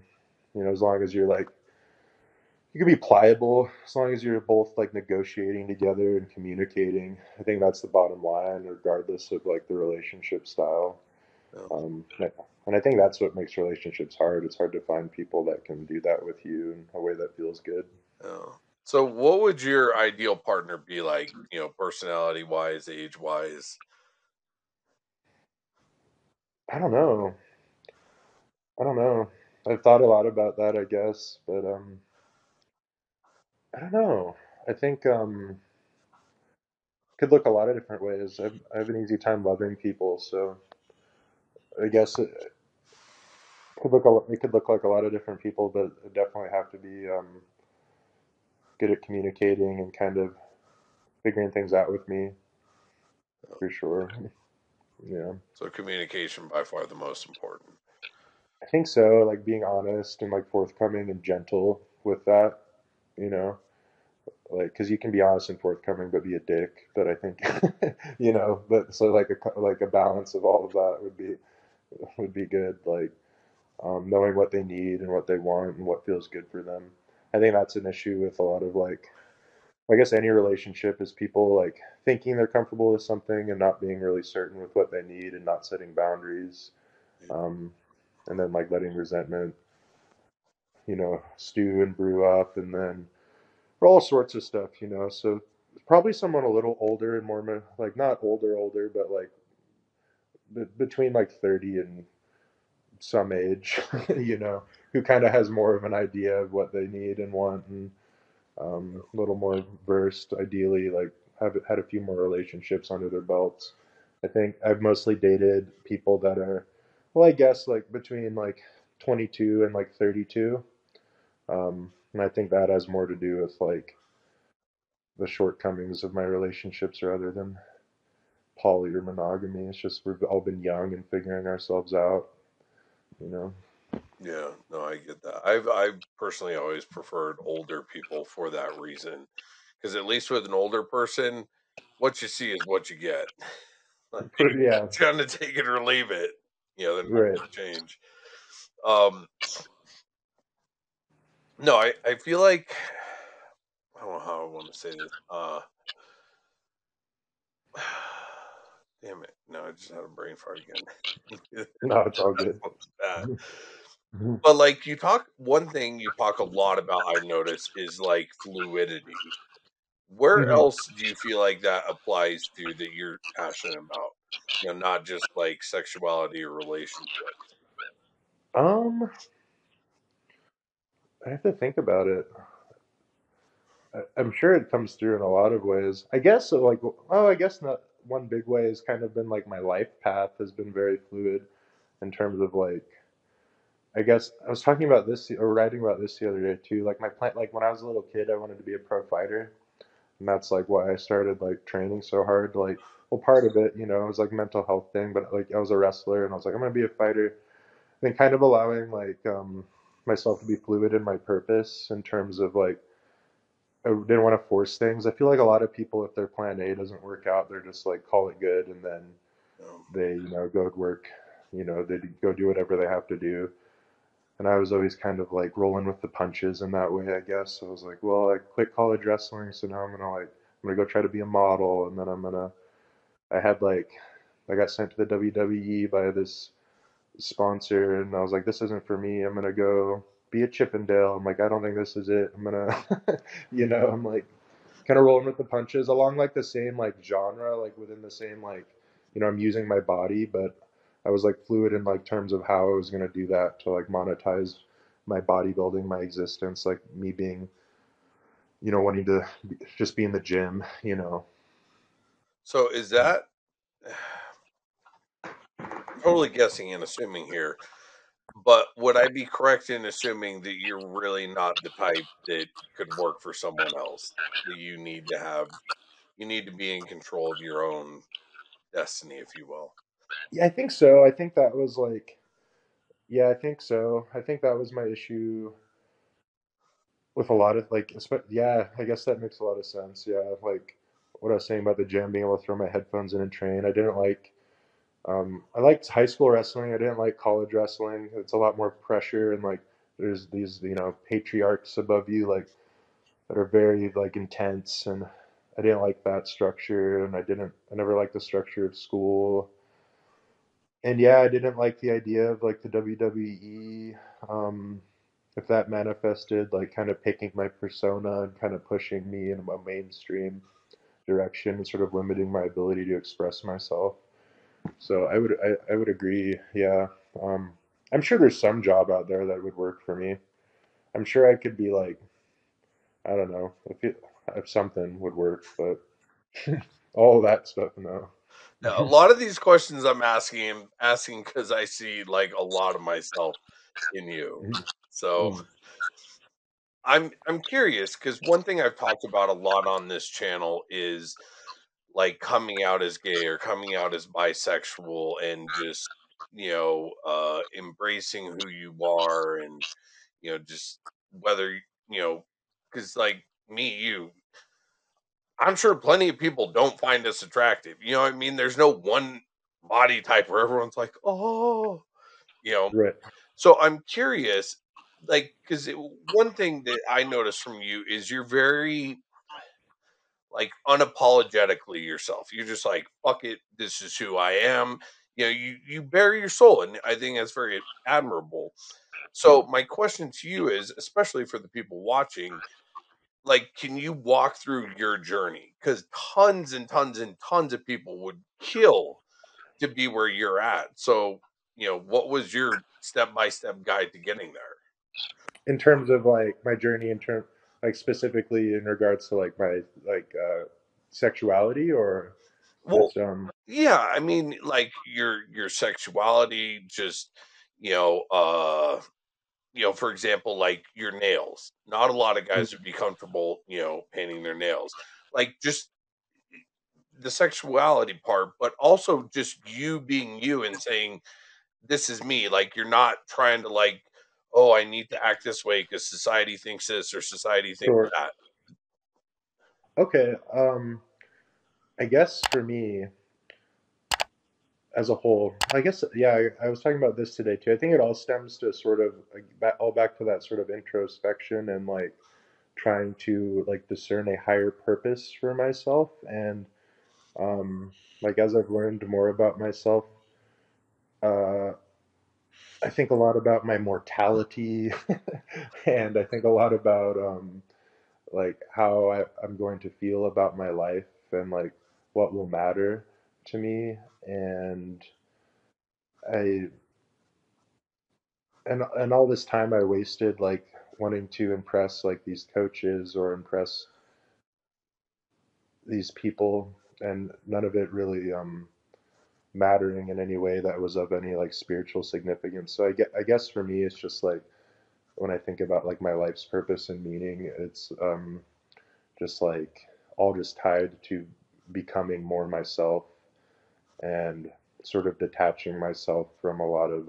you know, as long as you're like, you can be pliable as long as you're both like negotiating together and communicating. I think that's the bottom line, regardless of like the relationship style. Yeah. And I think that's what makes relationships hard. It's hard to find people that can do that with you in a way that feels good. Yeah. So what would your ideal partner be like, you know, personality wise, age wise? I don't know. I've thought a lot about that, I guess, but, I don't know. I think could look a lot of different ways. I have an easy time loving people, so I guess it could look like a lot of different people, but I definitely have to be good at communicating and kind of figuring things out with me, for sure. Yeah. So communication by far the most important. I think so. Like being honest and like forthcoming and gentle with that. You know, like, because you can be honest and forthcoming but be a dick. But I think, you know, but so like a balance of all of that would be good. Like, knowing what they need and what they want and what feels good for them. I think that's an issue with a lot of, like, I guess any relationship is people like thinking they're comfortable with something and not being really certain with what they need and not setting boundaries. And then like letting resentment, you know, stew and brew up, and then for all sorts of stuff, you know. So probably someone a little older and more like, not older, but like between like 30 and some age, you know, who kind of has more of an idea of what they need and want, and a little more versed, ideally, like have had a few more relationships under their belts. I think I've mostly dated people that are, well, I guess like between like 22 and like 32. And I think that has more to do with like the shortcomings of my relationships rather than poly or monogamy. It's just we've all been young and figuring ourselves out, you know. Yeah, no, I get that. I personally always preferred older people for that reason, because at least with an older person, what you see is what you get. Like, yeah, trying to take it or leave it, you know, then right. Change. No, I feel like, I don't know how I want to say this. Damn it. No, I just had a brain fart again. No, it's all good. But like one thing you talk a lot about, I've noticed, is like fluidity. Where else do you feel like that applies to, that you're passionate about? You know, not just like sexuality or relationships. I have to think about it. I'm sure it comes through in a lot of ways. I guess so, like, I guess not. One big way has kind of been like my life path has been very fluid in terms of like, I guess I was talking about this or writing about this the other day too. Like like when I was a little kid, I wanted to be a pro fighter, and that's like why I started like training so hard. Like, well, part of it, you know, it was like a mental health thing, but like I was a wrestler and I was like, I'm going to be a fighter. And kind of allowing like myself to be fluid in my purpose in terms of like, I didn't want to force things. I feel like a lot of people, if their plan A doesn't work out, they're just like, call it good. And then they, you know, go to work, you know, they go do whatever they have to do. And I was always kind of like rolling with the punches in that way, I guess. So I was like, well, I quit college wrestling. So now I'm going to go try to be a model. And then I got sent to the WWE by this sponsor. And I was like, this isn't for me. I'm going to go be a Chippendale. I'm like, I don't think this is it. I'm gonna, you know, I'm like kind of rolling with the punches along like the same like genre, like within the same like, you know, I'm using my body, but I was like fluid in like terms of how I was gonna do that to like monetize my bodybuilding, my existence, like me being, you know, wanting to just be in the gym, you know. So is that totally guessing and assuming here? But would I be correct in assuming that you're really not the type that could work for someone else? That you need to be in control of your own destiny, if you will. Yeah, I think so. I think that was like, yeah, I think so. I think that was my issue with a lot of like, yeah, I guess that makes a lot of sense. Yeah. Like what I was saying about the gym, being able to throw my headphones in and train. I didn't like, I liked high school wrestling. I didn't like college wrestling. It's a lot more pressure, and like there's these, you know, patriarchs above you, like that are very like intense. And I didn't like that structure, and I never liked the structure of school. And yeah, I didn't like the idea of like the WWE, if that manifested, like kind of picking my persona and kind of pushing me in a mainstream direction and sort of limiting my ability to express myself. So I would agree. Yeah. I'm sure there's some job out there that would work for me. I'm sure I could be like, I don't know if something would work, but all that stuff. No, now, a lot of these questions I'm asking cause I see like a lot of myself in you. So I'm curious, cause one thing I've talked about a lot on this channel is like coming out as gay or coming out as bisexual, and just, you know, embracing who you are, and, you know, just whether, you know, because like me, I'm sure plenty of people don't find us attractive. You know what I mean? There's no one body type where everyone's like, oh, you know. Right. So I'm curious, like, because one thing that I noticed from you is you're very, like, unapologetically yourself. You're just like, fuck it, this is who I am. You know, you bury your soul, and I think that's very admirable. So my question to you is, especially for the people watching, like, can you walk through your journey? Because tons and tons and tons of people would kill to be where you're at. So, you know, what was your step-by-step guide to getting there? In terms of, like, my journey, in terms, like, specifically in regards to, like, my, like, sexuality, or well, just, yeah, I mean, like, your sexuality, just, you know, for example, like your nails. Not a lot of guys would be comfortable, you know, painting their nails. Like, just the sexuality part, but also just you being you and saying, this is me. Like, you're not trying to, like, oh, I need to act this way because society thinks this or society thinks sure. that. Okay. I guess for me as a whole, I guess, yeah, I was talking about this today too. I think it all stems to sort of all back to that sort of introspection and, like, trying to, like, discern a higher purpose for myself. And, like, as I've learned more about myself, I think a lot about my mortality and I think a lot about, like, how I'm going to feel about my life and, like, what will matter to me. And and all this time I wasted, like, wanting to impress, like, these coaches or impress these people, and none of it really mattering in any way that was of any, like, spiritual significance. So I guess for me, it's just, like, when I think about, like, my life's purpose and meaning, it's just, like, all just tied to becoming more myself and sort of detaching myself from a lot of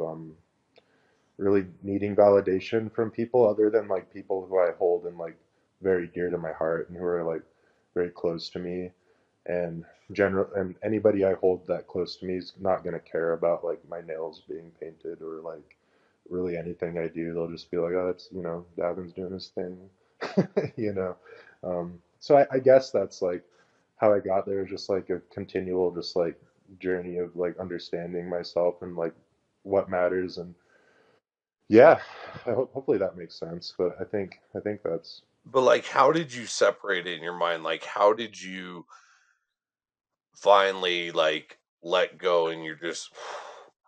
really needing validation from people other than, like, people who I hold and, like, very dear to my heart and who are, like, very close to me. And anybody I hold that close to me is not going to care about, like, my nails being painted or, like, really anything I do. They'll just be like, oh, that's, you know, Davin's doing his thing, you know. So I guess that's, like, how I got there, just, like, a continual, just, like, journey of, like, understanding myself and, like, what matters. And yeah, hopefully that makes sense. But I think that's. But, like, how did you separate it in your mind? Like, how did you finally, like, let go and you're just,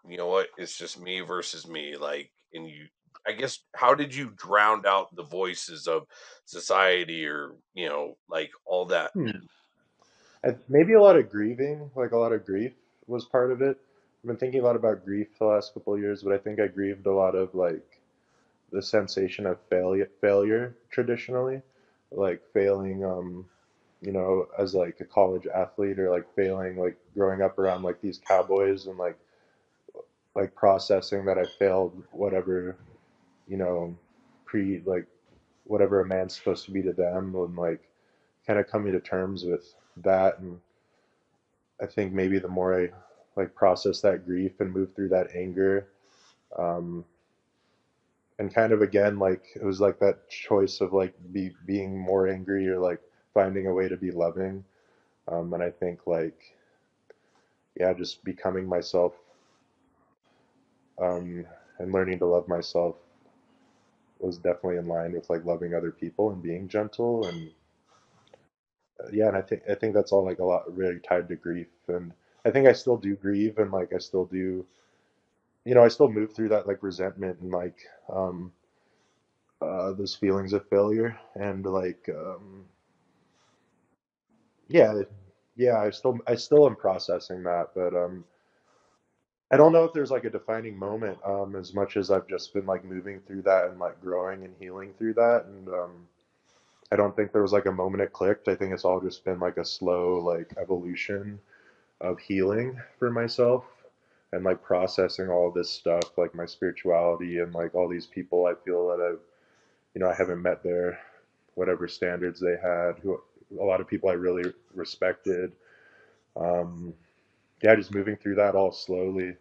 you know what, it's just me versus me? Like, and you, I guess, how did you drown out the voices of society or, you know, like, all that? Maybe a lot of grieving, like, a lot of grief was part of it. I've been thinking a lot about grief the last couple of years, but I think I grieved a lot of, like, the sensation of failure traditionally, like, failing, you know, as, like, a college athlete, or, like, failing, like, growing up around, like, these cowboys and, like processing that I failed whatever, you know, like, whatever a man's supposed to be to them, and, like, kind of coming to terms with that. And I think maybe the more I, like, process that grief and move through that anger, and kind of, again, like, it was like that choice of, like, being more angry or, like, finding a way to be loving. And I think, like, yeah, just becoming myself, and learning to love myself was definitely in line with, like, loving other people and being gentle. And yeah, and I think that's all, like, a lot really tied to grief. And I think I still do grieve, and, like, I still do, you know, I still move through that, like, resentment and, like, those feelings of failure. And, like, yeah, I still am processing that. But I don't know if there's, like, a defining moment, as much as I've just been, like, moving through that and, like, growing and healing through that. And I don't think there was, like, a moment it clicked. I think it's all just been, like, a slow, like, evolution of healing for myself and, like, processing all this stuff, like, my spirituality and, like, all these people I feel that I've, you know, I haven't met their whatever standards they had, who, a lot of people I really respected. Yeah, just moving through that all slowly,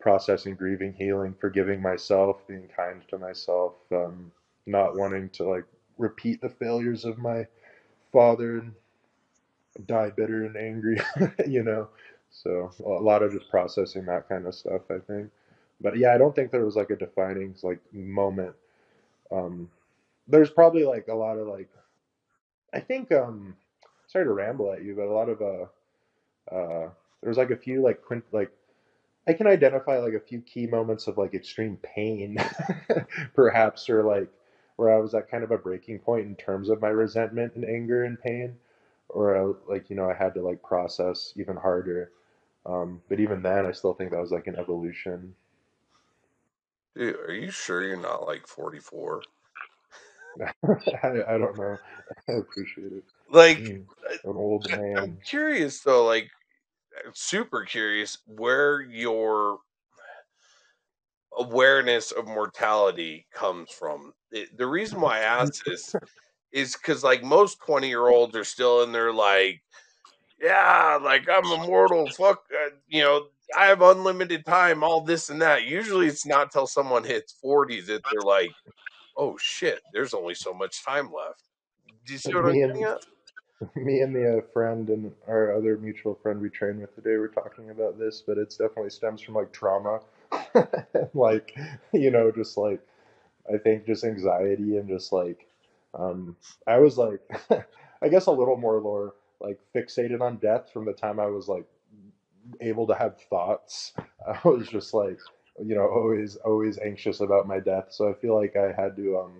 processing, grieving, healing, forgiving myself, being kind to myself, not wanting to like repeat the failures of my father and die bitter and angry, you know? So a lot of just processing that kind of stuff, I think. But yeah, I don't think there was like a defining like moment. There's probably like a lot of like, I think, sorry to ramble at you, but a lot of, there was like a few like I can identify like a few key moments of like extreme pain perhaps, or like where I was at kind of a breaking point in terms of my resentment and anger and pain, or like, you know, I had to like process even harder. But even then I still think that was like an evolution. Dude, are you sure you're not like 44? I don't know. I appreciate it. Like, an old man. I'm curious though, like, super curious where your awareness of mortality comes from. The reason why I ask this is because, like, most 20-year-olds are still in their, like, yeah, like, I'm immortal, fuck, you know, I have unlimited time, all this and that. Usually it's not till someone hits 40 that they're like, oh, shit, there's only so much time left. Do you see what I'm getting at? Me and the friend and our other mutual friend we train with today were talking about this, but it's definitely stems from like trauma, like, you know, just like, I think just anxiety and just like, I was like, I guess a little more like fixated on death from the time I was like able to have thoughts. I was just like, you know, always anxious about my death. So I feel like I had to,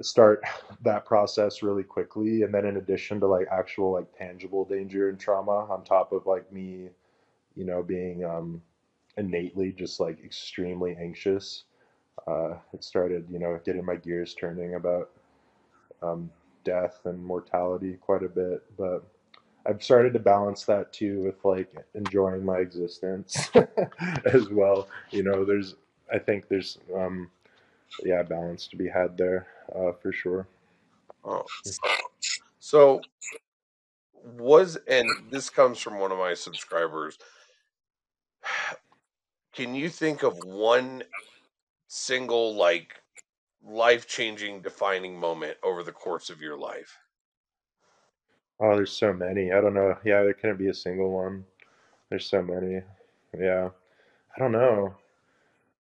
start that process really quickly. And then in addition to like actual like tangible danger and trauma on top of like me, you know, being innately just like extremely anxious, it started, you know, getting my gears turning about death and mortality quite a bit. But I've started to balance that too with like enjoying my existence as well. You know, I think there's yeah, balance to be had there, for sure. Oh, so and this comes from one of my subscribers. Can you think of one single, like, life-changing, defining moment over the course of your life? Oh, there's so many. I don't know. Yeah, there couldn't be a single one. There's so many. Yeah. I don't know.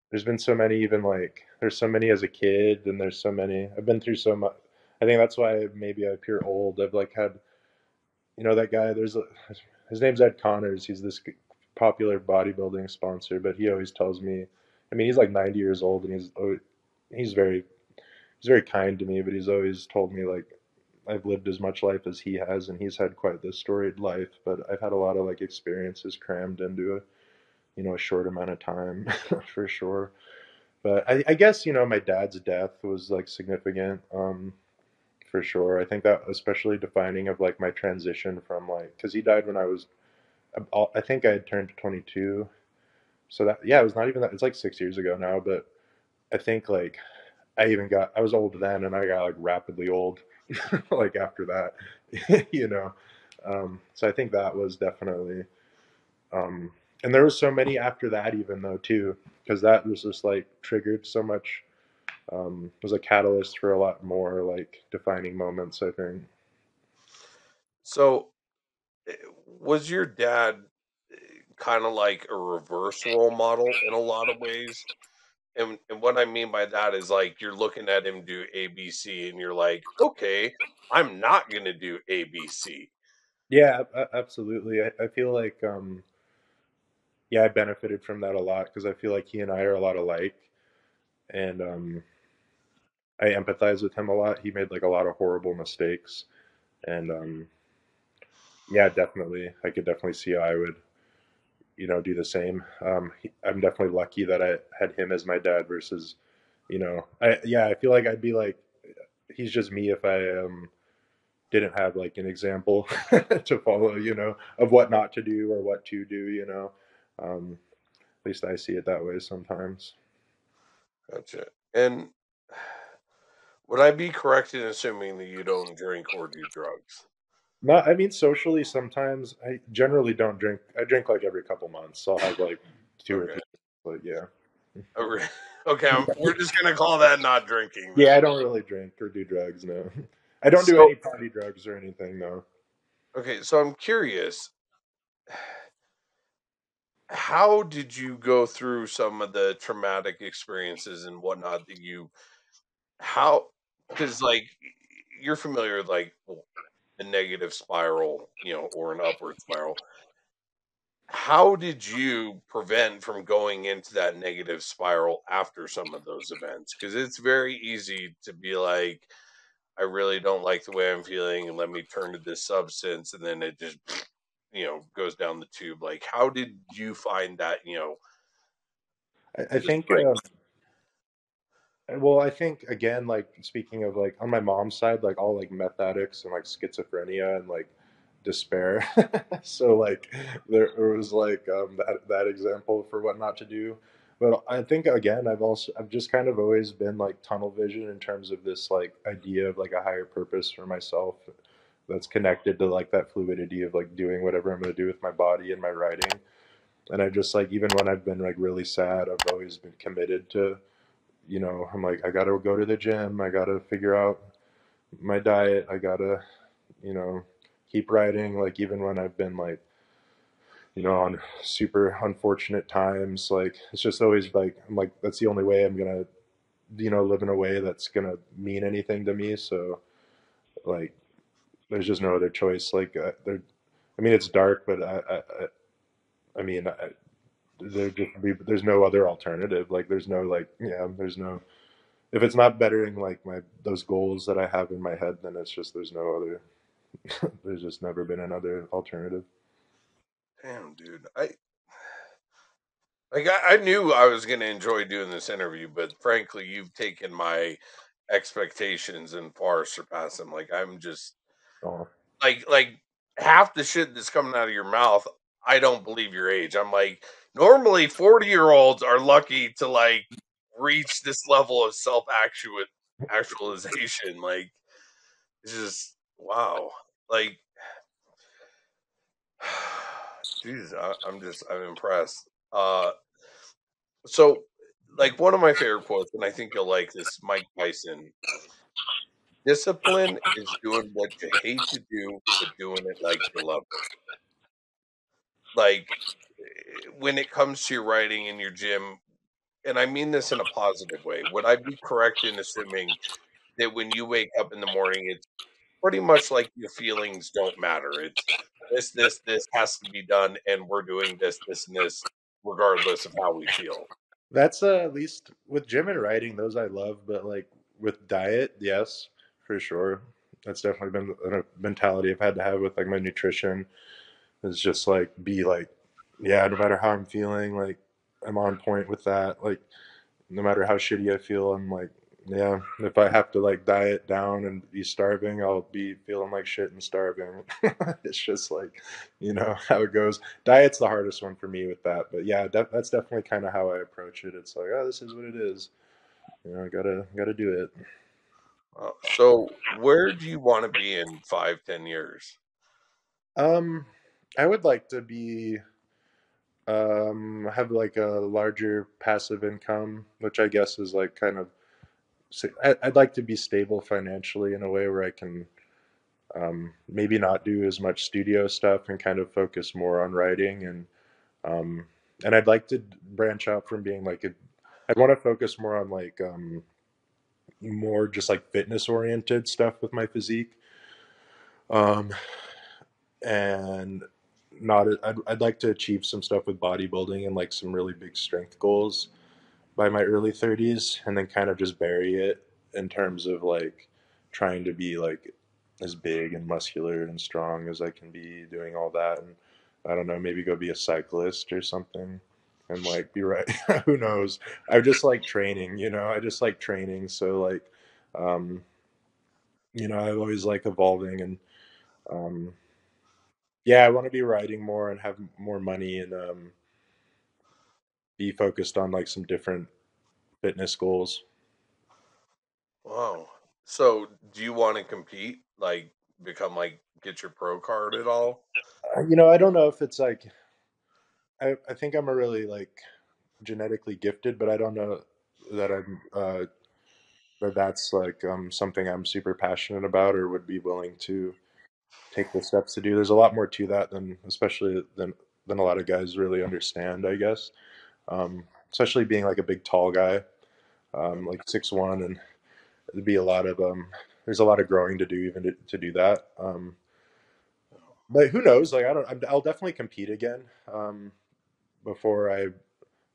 There's been so many, even like, there's so many as a kid, and there's so many, I've been through so much. I think that's why maybe I appear old. I've like had, you know, that guy, his name's Ed Connors. He's this popular bodybuilding sponsor, but he always tells me, I mean, he's like 90 years old and he's very kind to me, but he's always told me like, I've lived as much life as he has, and he's had quite the storied life, but I've had a lot of like experiences crammed into it, you know, a short amount of time for sure. But I guess, you know, my dad's death was like significant, for sure. I think that especially defining of like my transition from like, cause he died when I think I had turned 22. So that, yeah, it was not even that, it's like 6 years ago now, but I think like I was old then, and I got like rapidly old, like after that, you know? So I think that was definitely, and there was so many after that even though too, because that was just like triggered so much, was a catalyst for a lot more like defining moments, I think. So was your dad kind of like a reverse role model in a lot of ways? And what I mean by that is like, you're looking at him do ABC and you're like, okay, I'm not going to do ABC. Yeah, absolutely. I feel like, yeah, I benefited from that a lot because I feel like he and I are a lot alike, and I empathize with him a lot. He made like a lot of horrible mistakes, and yeah, definitely. I could definitely see how I would, you know, do the same. I'm definitely lucky that I had him as my dad versus, you know, I feel like I'd be like, he's just me if I didn't have like an example to follow, you know, of what not to do or what to do, you know. At least I see it that way sometimes. Gotcha. And Would I be correct in assuming that you don't drink or do drugs? No, I mean, socially, sometimes I generally don't drink. I drink like every couple months. So I'll have like two or three, but yeah. Okay. We're just going to call that not drinking. Though. Yeah. I don't really drink or do drugs. No, I don't do any party drugs or anything. No. Okay. So I'm curious. How did you go through some of the traumatic experiences and whatnot that you, because like you're familiar with like a negative spiral, you know, or an upward spiral. How did you prevent from going into that negative spiral after some of those events? Because it's very easy to be like, I really don't like the way I'm feeling, and let me turn to this substance, and then it just, you know, goes down the tube. Like, how did you find that? You know, I think. Well, I think, again, like, speaking of, like, on my mom's side, like, all, like, meth addicts and, like, schizophrenia and, like, despair. So, like, there was, like, that example for what not to do. But I think, again, I've just kind of always been, like, tunnel vision in terms of this, like, idea of, like, a higher purpose for myself that's connected to, like, that fluidity of, like, doing whatever I'm going to do with my body and my writing. And I just, like, even when I've been, like, really sad, I've always been committed to, you know, I'm like, I got to go to the gym. I got to figure out my diet. I got to, you know, keep writing. Like, even when I've been like, you know, on super unfortunate times, like, it's just always like, I'm like, that's the only way I'm going to, you know, live in a way that's going to mean anything to me. So like, there's just no other choice. Like, I mean, it's dark, but there's no other alternative. Like, there's no, like, yeah, there's no, if it's not bettering like those goals that I have in my head, then it's just, there's no other, there's just never been another alternative. Damn, dude. I knew I was going to enjoy doing this interview, but frankly, you've taken my expectations and far surpassed them. Like, I'm just like half the shit that's coming out of your mouth, I don't believe your age. I'm like, normally 40-year-olds are lucky to like reach this level of self-actualization. Like, it's just, wow. Like, Jesus, I'm impressed. So like one of my favorite quotes, and I think you'll like this, Mike Tyson, discipline is doing what you hate to do, but doing it like you love it. Like, when it comes to your writing in your gym, and I mean this in a positive way, would I be correct in assuming that when you wake up in the morning, it's pretty much like your feelings don't matter? It's this has to be done, and we're doing this, and this, regardless of how we feel. That's at least with gym and writing, those I love, but like with diet, yes, for sure. That's definitely been a mentality I've had to have with like my nutrition. It's just like, be like, yeah, no matter how I'm feeling, like, I'm on point with that. Like, no matter how shitty I feel, I'm like, yeah, if I have to like diet down and be starving, I'll be feeling like shit and starving. It's just like, you know, how it goes. Diet's the hardest one for me with that. But yeah, that's definitely kind of how I approach it. It's like, oh, this is what it is. You know, I gotta do it. So where do you want to be in 5-10 years? I would like to be, have like a larger passive income, which I guess is like kind of, I'd like to be stable financially in a way where I can, maybe not do as much studio stuff and kind of focus more on writing. And I'd like to branch out from being like, I'd want to focus more on like, more just like fitness oriented stuff with my physique. And not, I'd like to achieve some stuff with bodybuilding and like some really big strength goals by my early 30s, and then kind of just bury it in terms of like trying to be like as big and muscular and strong as I can be doing all that. And I don't know, maybe go be a cyclist or something and like be right. Who knows? I just like training, you know, I just like training. So like, you know, I always like evolving and, yeah, I want to be writing more and have more money and be focused on like some different fitness goals. Wow. So, do you want to compete? Like, become like, get your pro card at all? You know, I don't know if it's like, I think I'm a really like genetically gifted, but I don't know that I'm, that that's like something I'm super passionate about or would be willing to take the steps to do. There's a lot more to that than, especially than a lot of guys really understand, I guess. Especially being like a big tall guy, like 6'1", and there'd be a lot of, there's a lot of growing to do even to do that. But who knows? Like, I'll definitely compete again, before I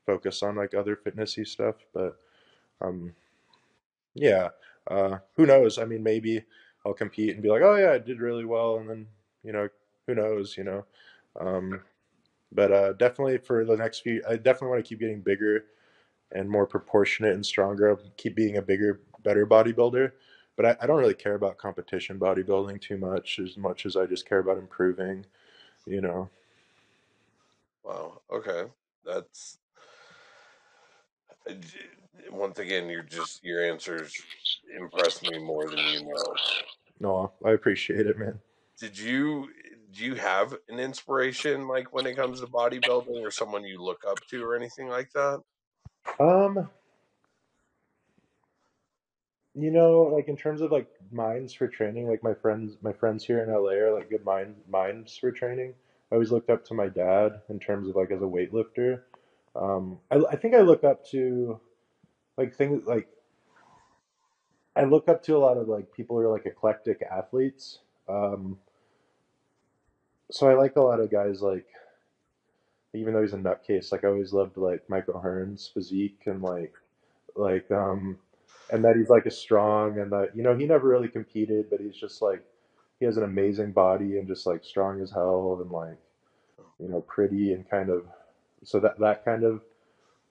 focus on like other fitnessy stuff. But, yeah, who knows? I mean, maybe I'll compete and be like, oh yeah, I did really well. And then, you know, who knows, you know? But, definitely for the next few, I definitely want to keep getting bigger and more proportionate and stronger, keep being a bigger, better bodybuilder. But I don't really care about competition bodybuilding too much as I just care about improving, you know? Wow. Okay. That's once again, your answers impress me more than you know. No, I appreciate it, man. Do you have an inspiration, like when it comes to bodybuilding, or someone you look up to or anything like that? You know, like in terms of like minds for training, like my friends here in LA are like good minds for training. I always looked up to my dad in terms of like as a weightlifter. I think I look up to like things like I look up to a lot of like people who are like eclectic athletes. So I like a lot of guys like, even though he's a nutcase, like I always loved like Michael Hearn's physique and and that he's like a strong and that, you know, he never really competed, but he's just like, he has an amazing body and just like strong as hell and like, you know, pretty and kind of, so that kind of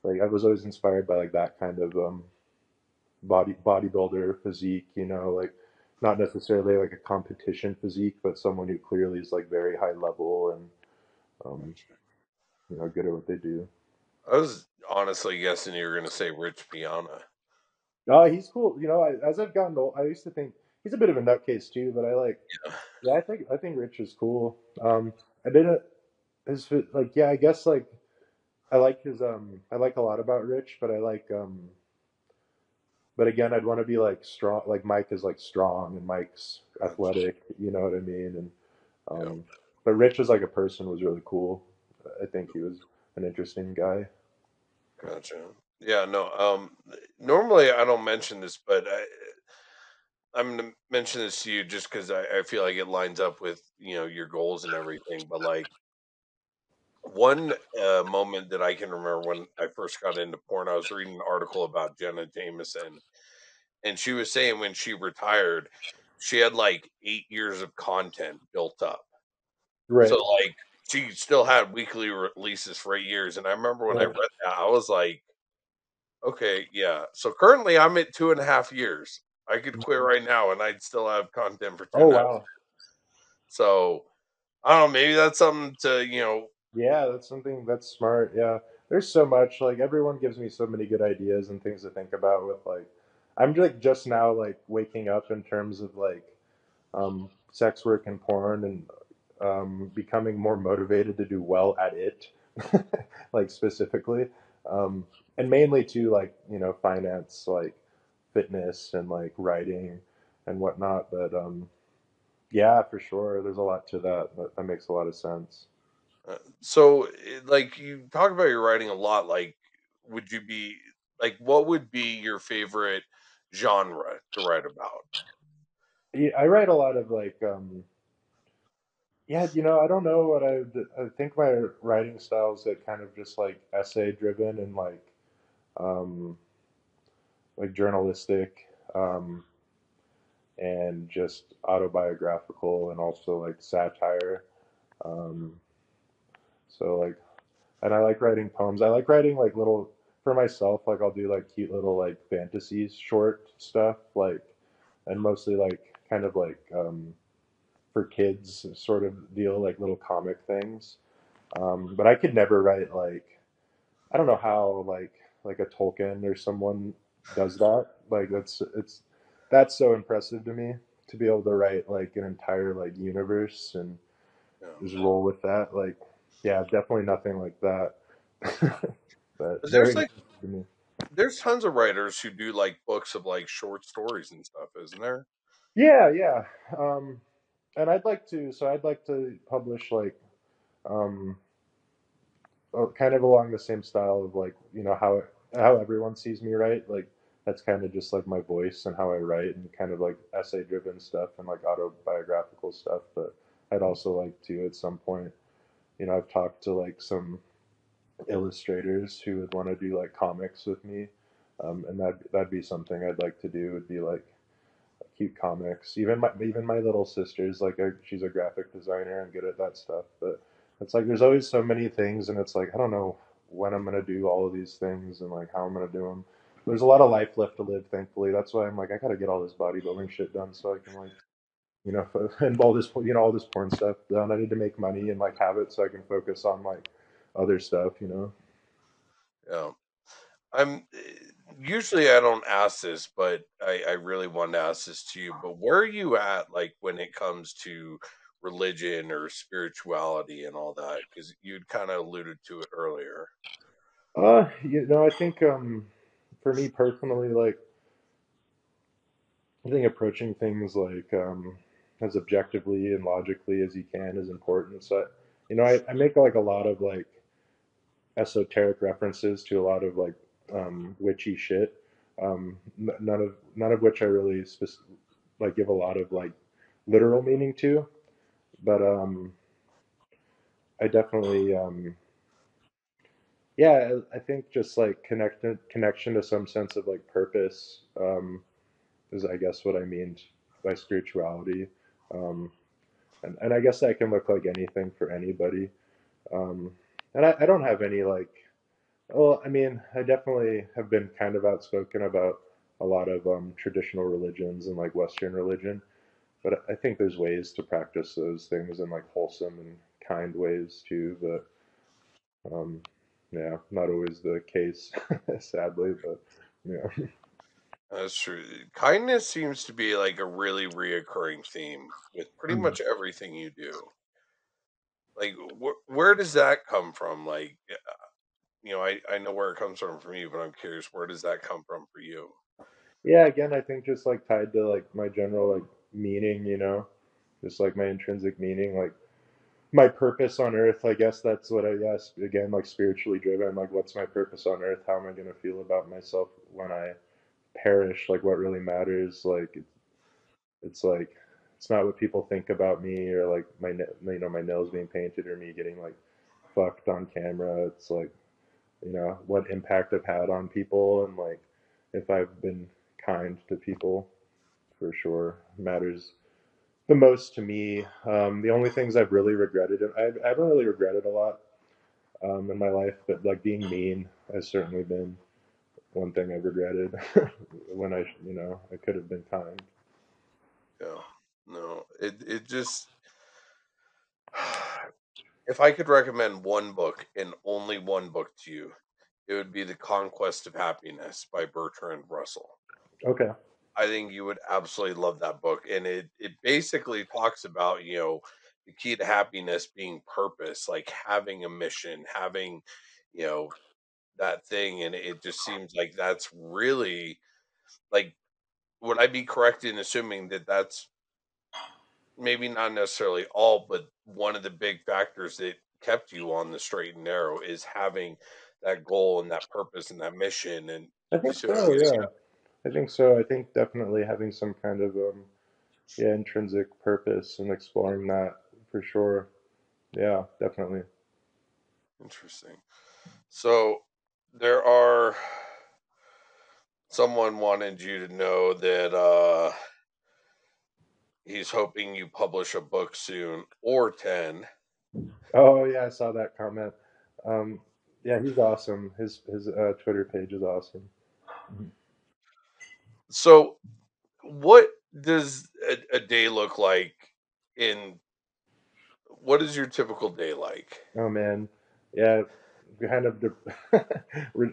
like, I was always inspired by like that kind of, bodybuilder physique, you know, like not necessarily like a competition physique, but someone who clearly is like very high level and, you know, good at what they do. I was honestly guessing you were going to say Rich Piana. He's cool. You know, as I've gotten old, I used to think he's a bit of a nutcase too, but I think Rich is cool. I like his, I like a lot about Rich, but I like, but again, I'd want to be like strong. Like Mike is like strong and Mike's athletic, you know what I mean? And, but Rich as like a person was really cool. I think he was an interesting guy. Gotcha. Yeah, no. Normally I don't mention this, but I'm going to mention this to you just because I feel like it lines up with, you know, your goals and everything. But like one moment that I can remember when I first got into porn, I was reading an article about Jenna Jameson, and she was saying when she retired, she had like 8 years of content built up. Right. So like she still had weekly releases for 8 years. And I remember when I read that, I was like, okay, yeah. So currently I'm at 2.5 years. I could quit right now and I'd still have content for 2 hours. Wow. So I don't know, maybe that's something to, you know. Yeah, that's something that's smart. Yeah. There's so much, like everyone gives me so many good ideas and things to think about with like, I'm like just now like waking up in terms of like sex work and porn and becoming more motivated to do well at it, like specifically. And mainly to like, you know, finance, like fitness and like writing and whatnot. But yeah, for sure. There's a lot to that. That makes a lot of sense. So like you talk about your writing a lot, like would you be like, what would be your favorite genre to write about? Yeah, I write a lot of like, yeah, you know, I don't know what I think my writing style is that kind of just like essay driven and like journalistic, and just autobiographical and also like satire. So like, and I like writing poems. I like writing like little for myself. Like I'll do like cute little like fantasies, short stuff, like, and mostly like kind of like, for kids sort of deal, like little comic things. But I could never write like, I don't know how like a Tolkien or someone does that. Like that's, it's, that's so impressive to me, to be able to write like an entire like universe and just roll with that. Like, yeah, definitely nothing like that. But there's like, there's tons of writers who do like books of like short stories and stuff, isn't there? Yeah, yeah. And I'd like to, so I'd like to publish like, kind of along the same style of like, you know, how everyone sees me write. Like, that's kind of just like my voice and how I write, and kind of like essay driven stuff and like autobiographical stuff. But I'd also like to, at some point, you know, I've talked to like some illustrators who would want to do like comics with me. And that'd be something I'd like to do, would be like cute comics. Even my little sister's like she's a graphic designer and good at that stuff. But it's like, there's always so many things, and it's like, I don't know when I'm going to do all of these things and like how I'm going to do them. There's a lot of life left to live, thankfully. That's why I'm like, I got to get all this bodybuilding shit done so I can like, you know, and all this porn stuff done. I need to make money and like have it so I can focus on like other stuff, you know? Yeah. Usually I don't ask this, but I really wanted to ask this to you, but where are you at? Like when it comes to religion or spirituality and all that, because you'd kind of alluded to it earlier. You know, I think for me personally, like I think approaching things like as objectively and logically as you can is important. So, you know, I make like a lot of like esoteric references to a lot of like witchy shit, none of which I really like give a lot of like literal meaning to. But I definitely, yeah, I think just like connection to some sense of like purpose is, I guess, what I mean by spirituality. And I guess that can look like anything for anybody. And I don't have any like, well, I mean, I definitely have been kind of outspoken about a lot of traditional religions and like Western religion. But I think there's ways to practice those things in like wholesome and kind ways too. But yeah, not always the case, sadly. But yeah, that's true. Kindness seems to be like a really reoccurring theme with pretty much everything you do. Like, where does that come from? Like, you know, I know where it comes from for me, but I'm curious, where does that come from for you? Yeah, again, I think just like tied to like my general like meaning, you know, just like my intrinsic meaning, like my purpose on earth. I guess that's what I guess, again, like spiritually driven, like what's my purpose on earth? How am I going to feel about myself when I perish? Like what really matters? Like, it's not what people think about me, or like my, you know, my nails being painted or me getting like fucked on camera. It's like, you know, what impact I've had on people, and like if I've been kind to people, for sure matters the most to me. The only things I've really regretted, and I haven't really regretted a lot in my life, but like being mean has certainly been one thing I've regretted when I, you know, I could have been kind. Yeah, no, it just, if I could recommend one book and only one book to you, it would be The Conquest of Happiness by Bertrand Russell. Okay. I think you would absolutely love that book. And it basically talks about, you know, the key to happiness being purpose, like having a mission, having, you know, that thing. And it just seems like that's really, like, would I be correct in assuming that that's maybe not necessarily all, but one of the big factors that kept you on the straight and narrow is having that goal and that purpose and that mission. And I think so, yeah. I think so. I think definitely having some kind of yeah, intrinsic purpose and exploring that for sure. Yeah, definitely. Interesting. So there are, someone wanted you to know that he's hoping you publish a book soon, or 10. Oh yeah, I saw that comment. Yeah, he's awesome. His Twitter page is awesome. So what does a day look like what is your typical day like? Oh man. Yeah. Kind of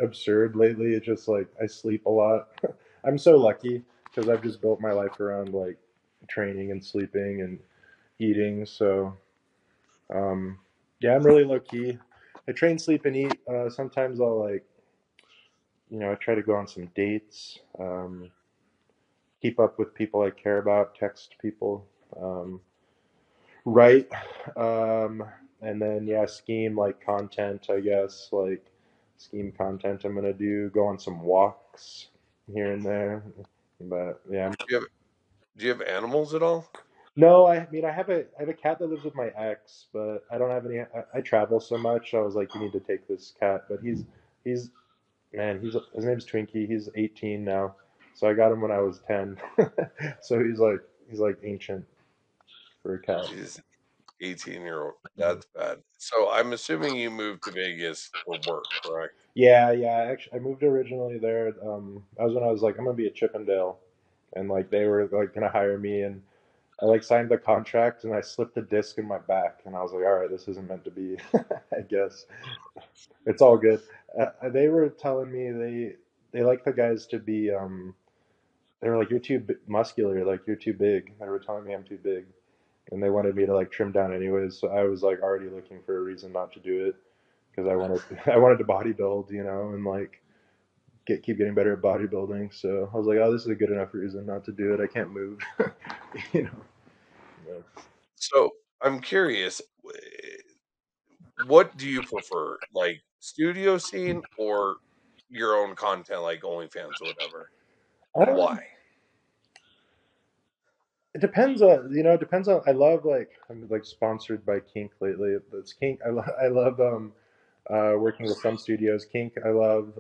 absurd lately. It's just like, I sleep a lot. I'm so lucky. because I've just built my life around like training and sleeping and eating. So yeah, I'm really low key. I train, sleep, and eat. Sometimes I'll like, you know, I try to go on some dates, keep up with people I care about, text people, write, and then yeah, scheme like content, I guess, like scheme content I'm gonna do, go on some walks here and there. But yeah. Do you have animals at all? No, I mean, I have a cat that lives with my ex, but I don't have any. I travel so much. I was like, you need to take this cat, but his name's Twinkie. He's 18 now, so I got him when I was 10. So he's like ancient for a cat. He's 18-year-old. That's bad. So I'm assuming you moved to Vegas for work, correct? Yeah. Actually, I moved originally there. That was when I was like, I'm gonna be at Chippendale, and like they were like gonna hire me and. I like signed the contract and I slipped a disc in my back and I was like, all right, this isn't meant to be, I guess. It's all good. They were telling me they like the guys to be, they were like, you're too muscular. Like you're too big. They were telling me I'm too big and they wanted me to like trim down anyways. So I was like already looking for a reason not to do it because I wanted to bodybuild, you know, and like keep getting better at bodybuilding. So I was like, oh, this is a good enough reason not to do it. I can't move, you know. So I'm curious, what do you prefer, like studio scene or your own content, like OnlyFans or whatever? Why? It depends on, you know. It depends on. I love like I'm like sponsored by Kink lately. It's Kink. I love working with some studios. Kink. I love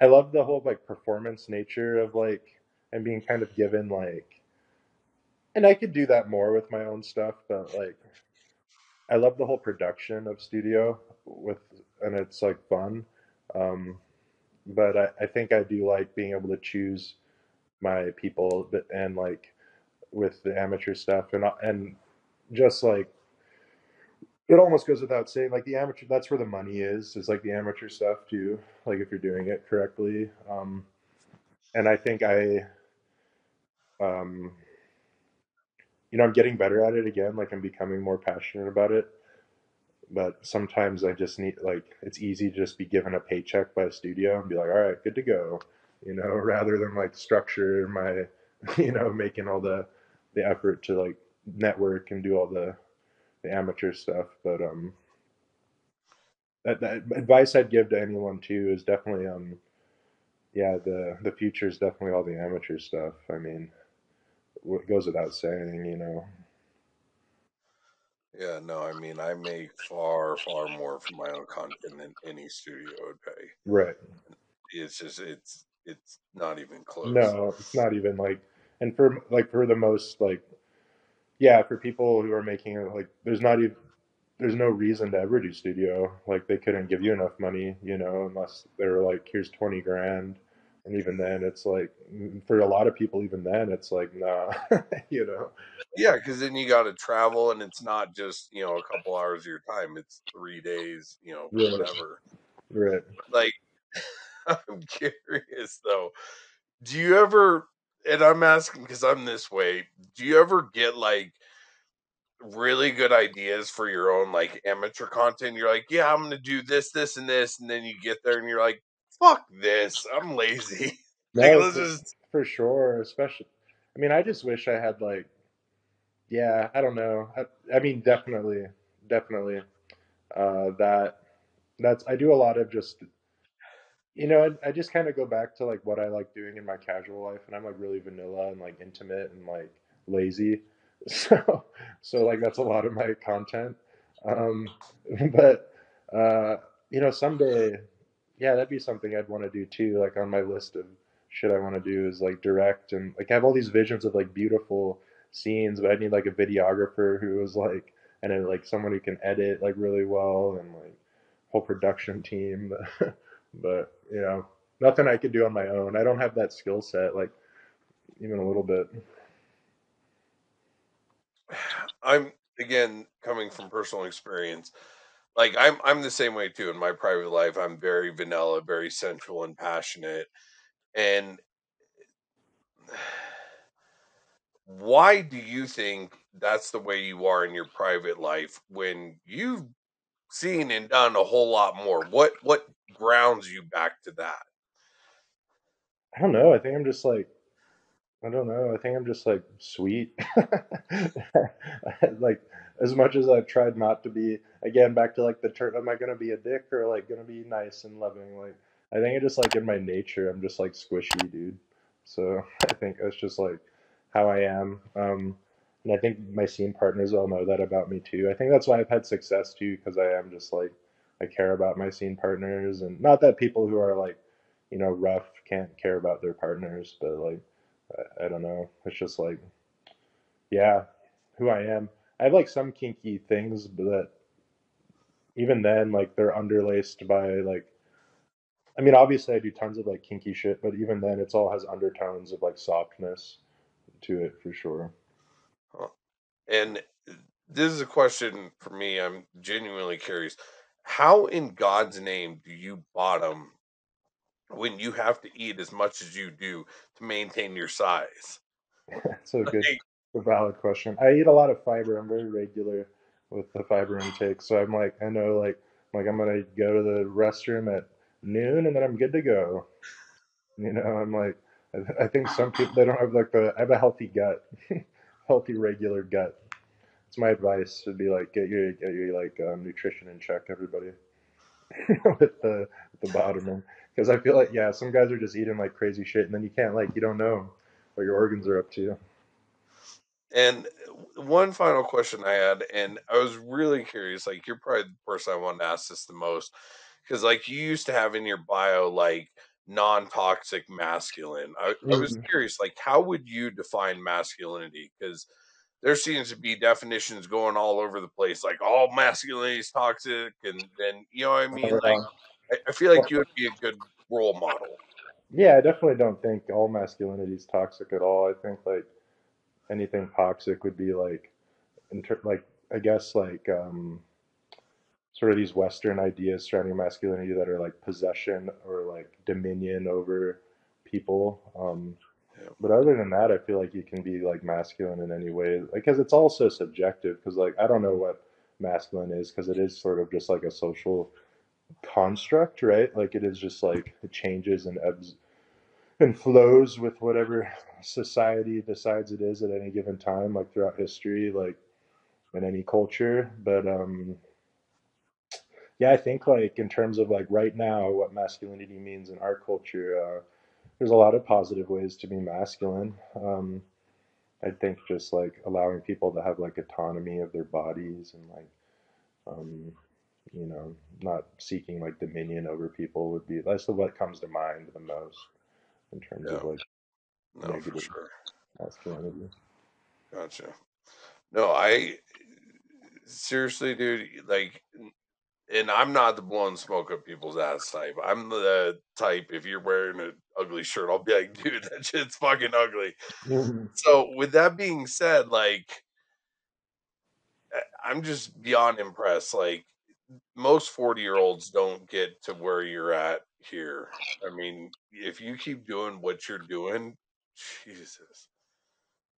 the whole like performance nature of like and being kind of given like. And I could do that more with my own stuff, but like, I love the whole production of studio and it's like fun. But I think I do like being able to choose my people and like with the amateur stuff and just like, it almost goes without saying, like the amateur, that's where the money is like the amateur stuff too. Like if you're doing it correctly. And I think you know, I'm getting better at it again. Like I'm becoming more passionate about it, but sometimes I just need like, it's easy to just be given a paycheck by a studio and be like, all right, good to go, you know, rather than like structure my, you know, making all the effort to like network and do all the amateur stuff. But, that advice I'd give to anyone too is definitely, yeah, the future is definitely all the amateur stuff. I mean, what goes without saying, you know. Yeah, no, I mean, I make far, far more for my own content than any studio would pay. Right. It's just, it's not even close. No, it's not even like, and for the most, like, yeah, for people who are making it, like, there's no reason to ever do studio. Like, they couldn't give you enough money, you know, unless they were like, here's 20 grand. And even then, it's like, for a lot of people, even then, it's like, nah, you know? Yeah, because then you got to travel, and it's not just, you know, a couple hours of your time. It's 3 days, you know, right. Whatever. Right. Like, I'm curious, though. Do you ever, and I'm asking because I'm this way, do you ever get, like, really good ideas for your own, like, amateur content? You're like, yeah, I'm going to do this, this, and this, and then you get there, and you're like, fuck this, I'm lazy. Like, no, for sure, especially. I mean, I just wish I had like, yeah, I don't know. I mean, definitely. That's I do a lot of just, you know, I just kind of go back to like what I like doing in my casual life, and I'm like really vanilla and like intimate and like lazy. So like that's a lot of my content. But you know, someday. Yeah, that'd be something I'd want to do too. Like on my list of shit I want to do is like direct and like I have all these visions of like beautiful scenes, but I need like a videographer who was like, and then like someone who can edit like really well and like whole production team. But you know, nothing I could do on my own. I don't have that skill set, like even a little bit. I'm again coming from personal experience. Like I'm the same way too in my private life. I'm very vanilla, very sensual and passionate. And Why do you think that's the way you are in your private life when you've seen and done a whole lot more? What grounds you back to that? I don't know. I think I'm just like, I don't know. I think I'm just like sweet. Like, as much as I've tried not to be, again, back to like the turn, am I going to be a dick or like going to be nice and loving? Like, I think it just like in my nature, I'm just like squishy, dude. So I think that's just like how I am. And I think my scene partners all know that about me too. I think that's why I've had success too, because I am just like, I care about my scene partners, and not that people who are like, you know, rough can't care about their partners, but like, I don't know. It's just like, yeah, who I am. I have like some kinky things, but even then, like they're underlaced by like, I mean, obviously I do tons of like kinky shit, but even then it's all has undertones of like softness to it for sure. Huh. And this is a question for me. I'm genuinely curious. How in God's name do you bottom when you have to eat as much as you do to maintain your size? That's a good, a valid question. I eat a lot of fiber. I'm very regular with the fiber intake. So I'm like, I know like, I'm going to go to the restroom at noon and then I'm good to go. You know, I'm like, I think some people, they don't have like the, I have a healthy gut, healthy, regular gut. It's my advice would be like, get your like nutrition in check, everybody. with the bottoming, because I feel like, yeah, some guys are just eating like crazy shit, and then you can't like, you don't know what your organs are up to. And one final question I had, and I was really curious, like you're probably the person I wanted to ask this the most, because like you used to have in your bio like non-toxic masculine. I was curious, like how would you define masculinity? Because there seems to be definitions going all over the place, like all masculinity is toxic, and then, you know what I mean? Like, I feel like you would be a good role model. Yeah, I definitely don't think all masculinity is toxic at all. I think like anything toxic would be like, I guess like sort of these Western ideas surrounding masculinity that are like possession or like dominion over people. But other than that, I feel like you can be like masculine in any way, because it's also subjective, because like I don't know what masculine is, because it is sort of just like a social construct, right? Like it is just like it changes and ebbs and flows with whatever society decides it is at any given time, like throughout history, like in any culture. But yeah, I think like in terms of like right now what masculinity means in our culture, there's a lot of positive ways to be masculine. I think just like allowing people to have like autonomy of their bodies and like, you know, not seeking like dominion over people would be, that's what comes to mind the most in terms of like negative masculinity. Gotcha. No, I seriously, dude, like, and I'm not the blowing smoke up people's ass type. I'm the type, if you're wearing an ugly shirt, I'll be like, dude, that shit's fucking ugly. So with that being said, like, I'm just beyond impressed. Like, most 40-year-olds don't get to where you're at here. I mean, if you keep doing what you're doing, Jesus.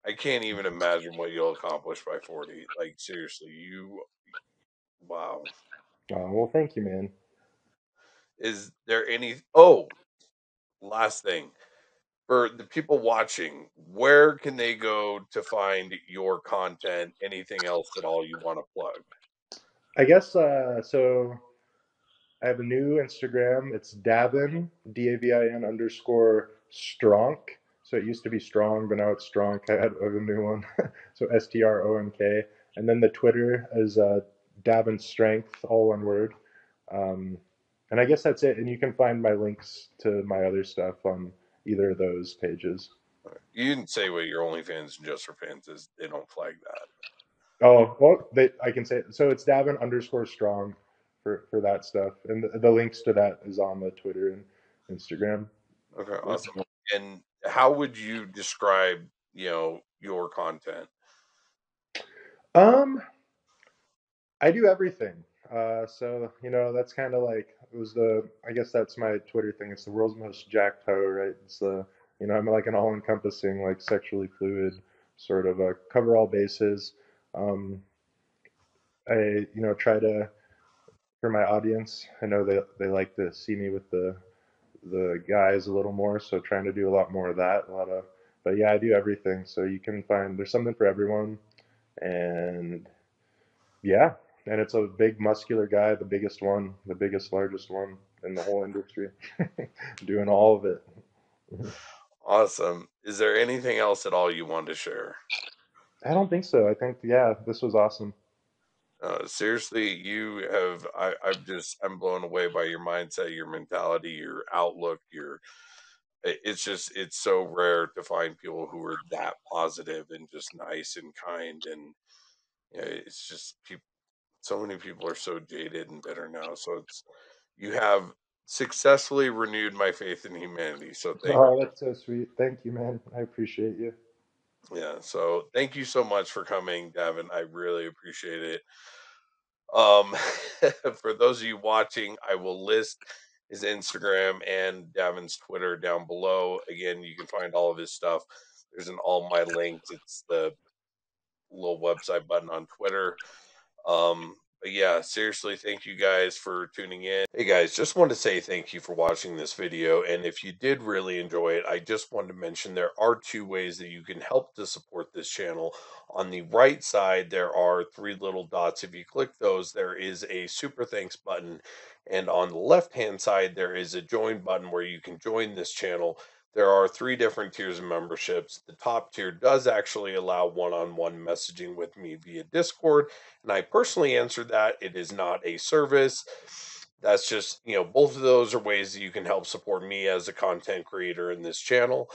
I can't even imagine what you'll accomplish by 40. Like, seriously, you, wow. Oh, well, thank you, man. Is there any, oh, last thing. For the people watching, where can they go to find your content? Anything else at all you want to plug? I guess, so I have a new Instagram. It's Davin, Davin_Strong. So it used to be Strong, but now it's Strong. I had a new one. So Stronk. And then the Twitter is Davin Strength, all one word. And I guess that's it. And you can find my links to my other stuff on either of those pages. You didn't say what your OnlyFans and Just for Fans is. They don't flag that. Oh, well, I can say it. So it's Davin_Strong for that stuff. And the links to that is on the Twitter and Instagram. Okay, awesome. And how would you describe, you know, your content? I do everything. So, you know, that's kind of like, it was I guess that's my Twitter thing. It's the world's most jacked hoe, right? It's the, You know, I'm like an all-encompassing, like sexually fluid sort of a cover all bases. I, you know, try to, for my audience, I know they like to see me with the guys a little more, so trying to do a lot more of that, but yeah, I do everything. So you can find, there's something for everyone. And yeah, and it's a big muscular guy, the biggest, largest one in the whole industry, doing all of it. Awesome. Is there anything else at all you want to share? I don't think so. I think, yeah, this was awesome. Seriously, you have, I'm blown away by your mindset, your mentality, your outlook, it's just, it's so rare to find people who are that positive and just nice and kind. And you know, it's just people, so many people are so jaded and bitter now. So it's, you have successfully renewed my faith in humanity. So thank you. Oh, that's so sweet. Thank you, man. I appreciate you. Yeah, so thank you so much for coming, Davin. I really appreciate it. For those of you watching, I will list his Instagram and Davin's Twitter down below. Again, you can find all of his stuff. There's an all my links. It's the little website button on Twitter. But yeah, seriously, thank you guys for tuning in. Hey guys, just want to say thank you for watching this video. And if you did really enjoy it, I just wanted to mention there are two ways that you can help to support this channel. On the right side, there are three little dots. If you click those, there is a super thanks button. And on the left-hand side, there is a join button where you can join this channel. There are three different tiers of memberships. The top tier does actually allow one-on-one messaging with me via Discord, and I personally answer that. It is not a service. That's just, you know, both of those are ways that you can help support me as a content creator in this channel.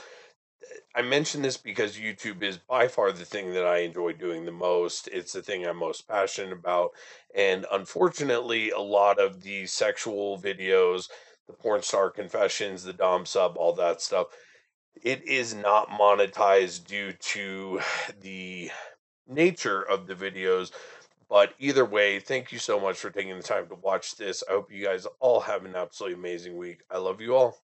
I mention this because YouTube is by far the thing that I enjoy doing the most. It's the thing I'm most passionate about, and unfortunately, a lot of the sexual videos, the Porn Star Confessions, the Dom Sub, all that stuff, it is not monetized due to the nature of the videos. But either way, thank you so much for taking the time to watch this. I hope you guys all have an absolutely amazing week. I love you all.